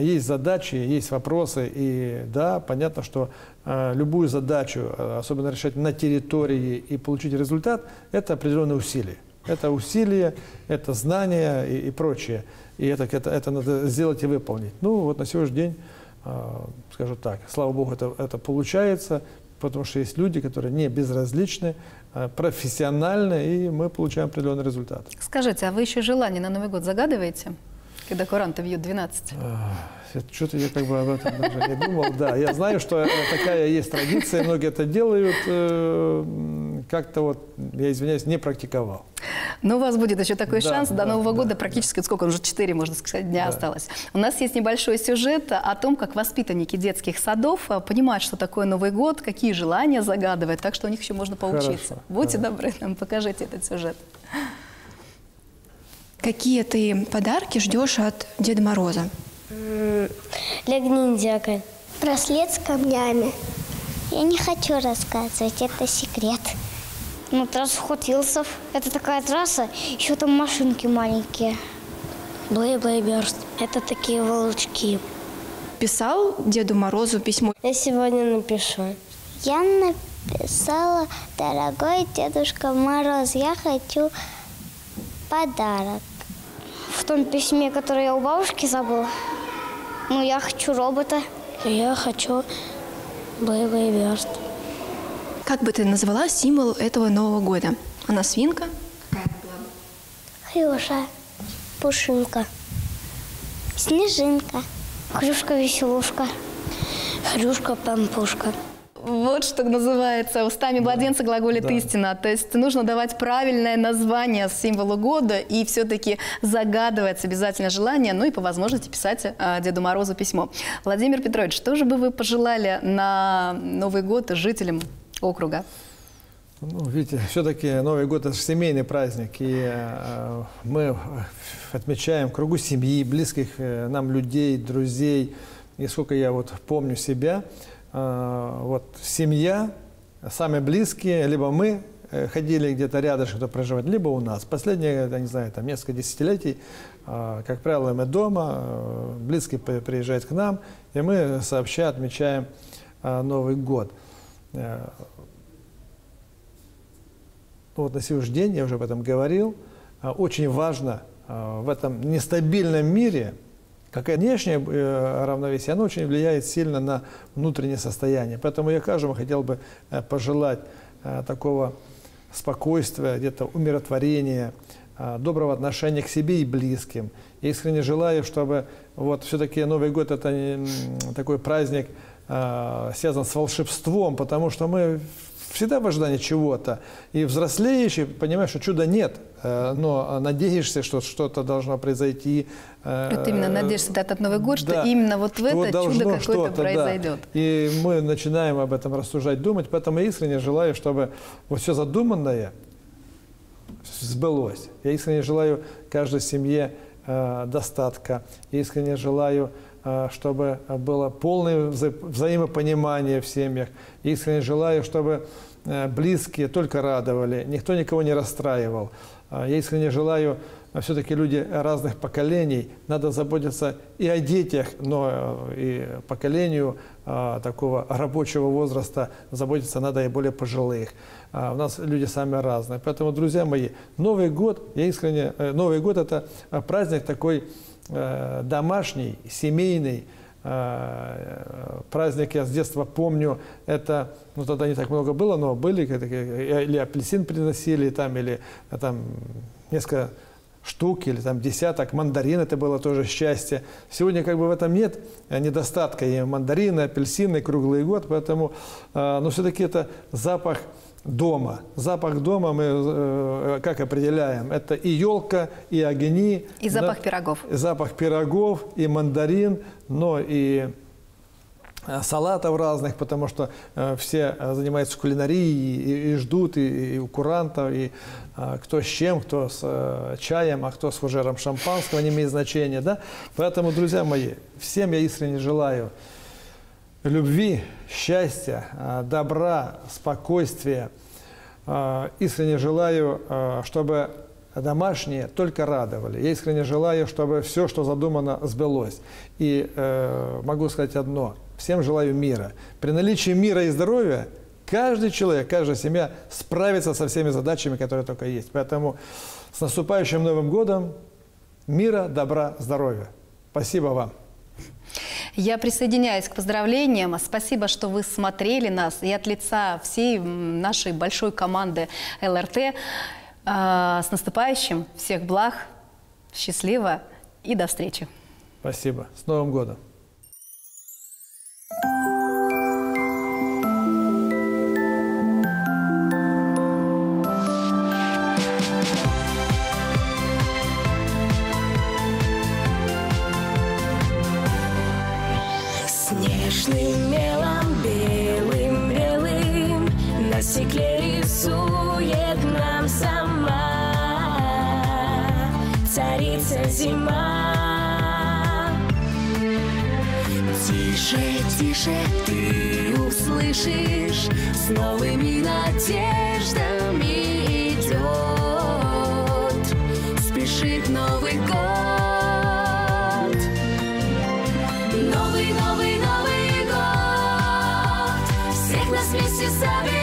есть задачи, есть вопросы, и да, понятно, что любую задачу, особенно решать на территории и получить результат, это определенные усилия. Это усилия, это знания и, и прочее. И это, это, это надо сделать и выполнить. Ну вот на сегодняшний день, скажу так, слава богу, это, это получается, потому что есть люди, которые не безразличны, профессионально, и мы получаем определенный результат. Скажите, а вы еще желание на Новый год загадываете, когда куранты бьют двенадцать? Что-то я как бы об этом даже не думал. Да, я знаю, что такая есть традиция, многие это делают. Как-то вот, я извиняюсь, не практиковал. Но у вас будет еще такой да, шанс. До да, Нового да, года практически, да. сколько, уже четыре, можно сказать, дня да. осталось. У нас есть небольшой сюжет о том, как воспитанники детских садов понимают, что такое Новый год, какие желания загадывают, так что у них еще можно поучиться. Хорошо, Будьте да. добры, нам покажите этот сюжет. Какие ты подарки ждешь от Деда Мороза? Для ниндзяка. Браслет с камнями. Я не хочу рассказывать, это секрет. Ну, трасса Хот Вилсов. Это такая трасса, еще там машинки маленькие. Блэй-блэй-бёрст. Это такие волчки. Писал Деду Морозу письмо? Я сегодня напишу. Я написала: дорогой Дедушка Мороз, я хочу подарок. В том письме, которое я у бабушки забыла, ну, я хочу робота. Я хочу боевые верст. Как бы ты назвала символ этого Нового года? Она свинка? Какая была? Хрюша. Пушинка. Снежинка. Хрюшка-веселушка. Хрюшка-пампушка. Вот что называется, устами младенца глаголит да. истина. То есть нужно давать правильное название символу года и все-таки загадывать обязательно желание, ну и по возможности писать э, Деду Морозу письмо. Владимир Петрович, что же бы вы пожелали на Новый год жителям округа? Ну, видите, все-таки Новый год – это же семейный праздник, и э, мы отмечаем в кругу семьи, близких э, нам людей, друзей. И сколько я вот помню себя, вот семья, самые близкие, либо мы ходили где-то рядышком, кто проживает, либо у нас. Последние, я не знаю, там несколько десятилетий, как правило, мы дома, близкие приезжают к нам, и мы сообща отмечаем Новый год. Вот на сегодняшний день, я уже об этом говорил, очень важно в этом нестабильном мире. Какое внешнее равновесие, оно очень влияет сильно на внутреннее состояние. Поэтому я каждому хотел бы пожелать такого спокойствия, где-то умиротворения, доброго отношения к себе и близким. Я искренне желаю, чтобы вот все-таки Новый год – это такой праздник, связан с волшебством, потому что мы всегда в ожидании чего-то. И взрослеющий понимаешь, что чуда нет, но надеешься, что что-то должно произойти. Вот именно надеешься да, от Новый год, да, что именно вот в это чудо какое-то произойдет. Да. И мы начинаем об этом рассуждать, думать. Поэтому я искренне желаю, чтобы вот все задуманное сбылось. Я искренне желаю каждой семье достатка. Я искренне желаю, чтобы было полное вза взаимопонимание в семьях. Я искренне желаю, чтобы близкие только радовали, никто никого не расстраивал. Я искренне желаю, все-таки люди разных поколений, надо заботиться и о детях, но и поколению такого рабочего возраста заботиться надо и более пожилых. У нас люди самые разные. Поэтому, друзья мои, Новый год, я искренне, Новый год – это праздник такой, домашний, семейный праздник. Я с детства помню, это, ну тогда не так много было, но были, или апельсин приносили, там, или там несколько штук, или там десяток, мандарин, это было тоже счастье. Сегодня как бы в этом нет недостатка, и мандарины, апельсины, круглый год, поэтому, но все-таки это запах дома. Запах дома мы э, как определяем? Это и елка, и огни. И запах на... пирогов. Запах пирогов, и мандарин, но и салатов разных, потому что э, все занимаются кулинарией, и, и ждут, и, и у курантов, и э, кто с чем, кто с э, чаем, а кто с фужером шампанского, не имеет значения. Да? Поэтому, друзья мои, всем я искренне желаю любви, счастья, добра, спокойствия. Искренне желаю, чтобы домашние только радовали. Я искренне желаю, чтобы все, что задумано, сбылось. И э, могу сказать одно. Всем желаю мира. При наличии мира и здоровья каждый человек, каждая семья справится со всеми задачами, которые только есть. Поэтому с наступающим Новым годом! Мира, добра, здоровья! Спасибо вам! Я присоединяюсь к поздравлениям. Спасибо, что вы смотрели нас. И от лица всей нашей большой команды ЛРТ э, с наступающим. Всех благ, счастливо и до встречи. Спасибо. С Новым годом. Рисует нам сама. зима. Тише, тише, ты услышишь, с новыми надеждами идет, спешит Новый год. Новый, новый, новый год всех нас вместе соберет.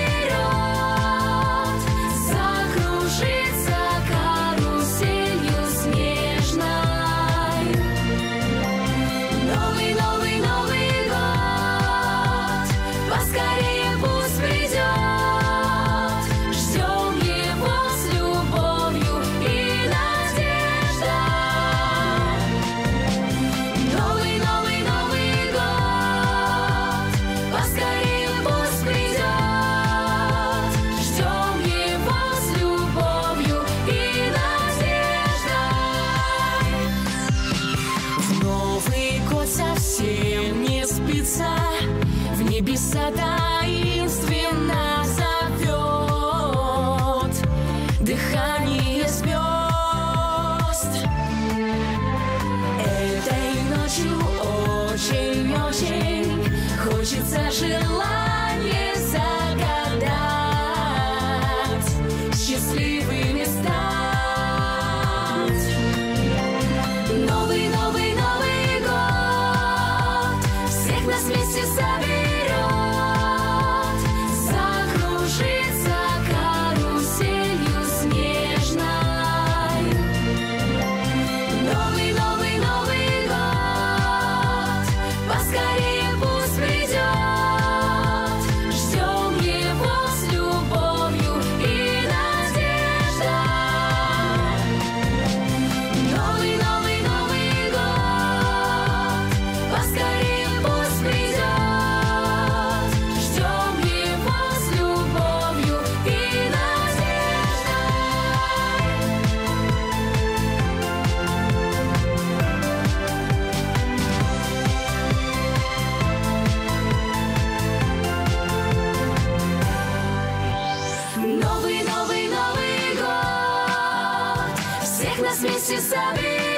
Новый, новый, новый год всех нас вместе соберет.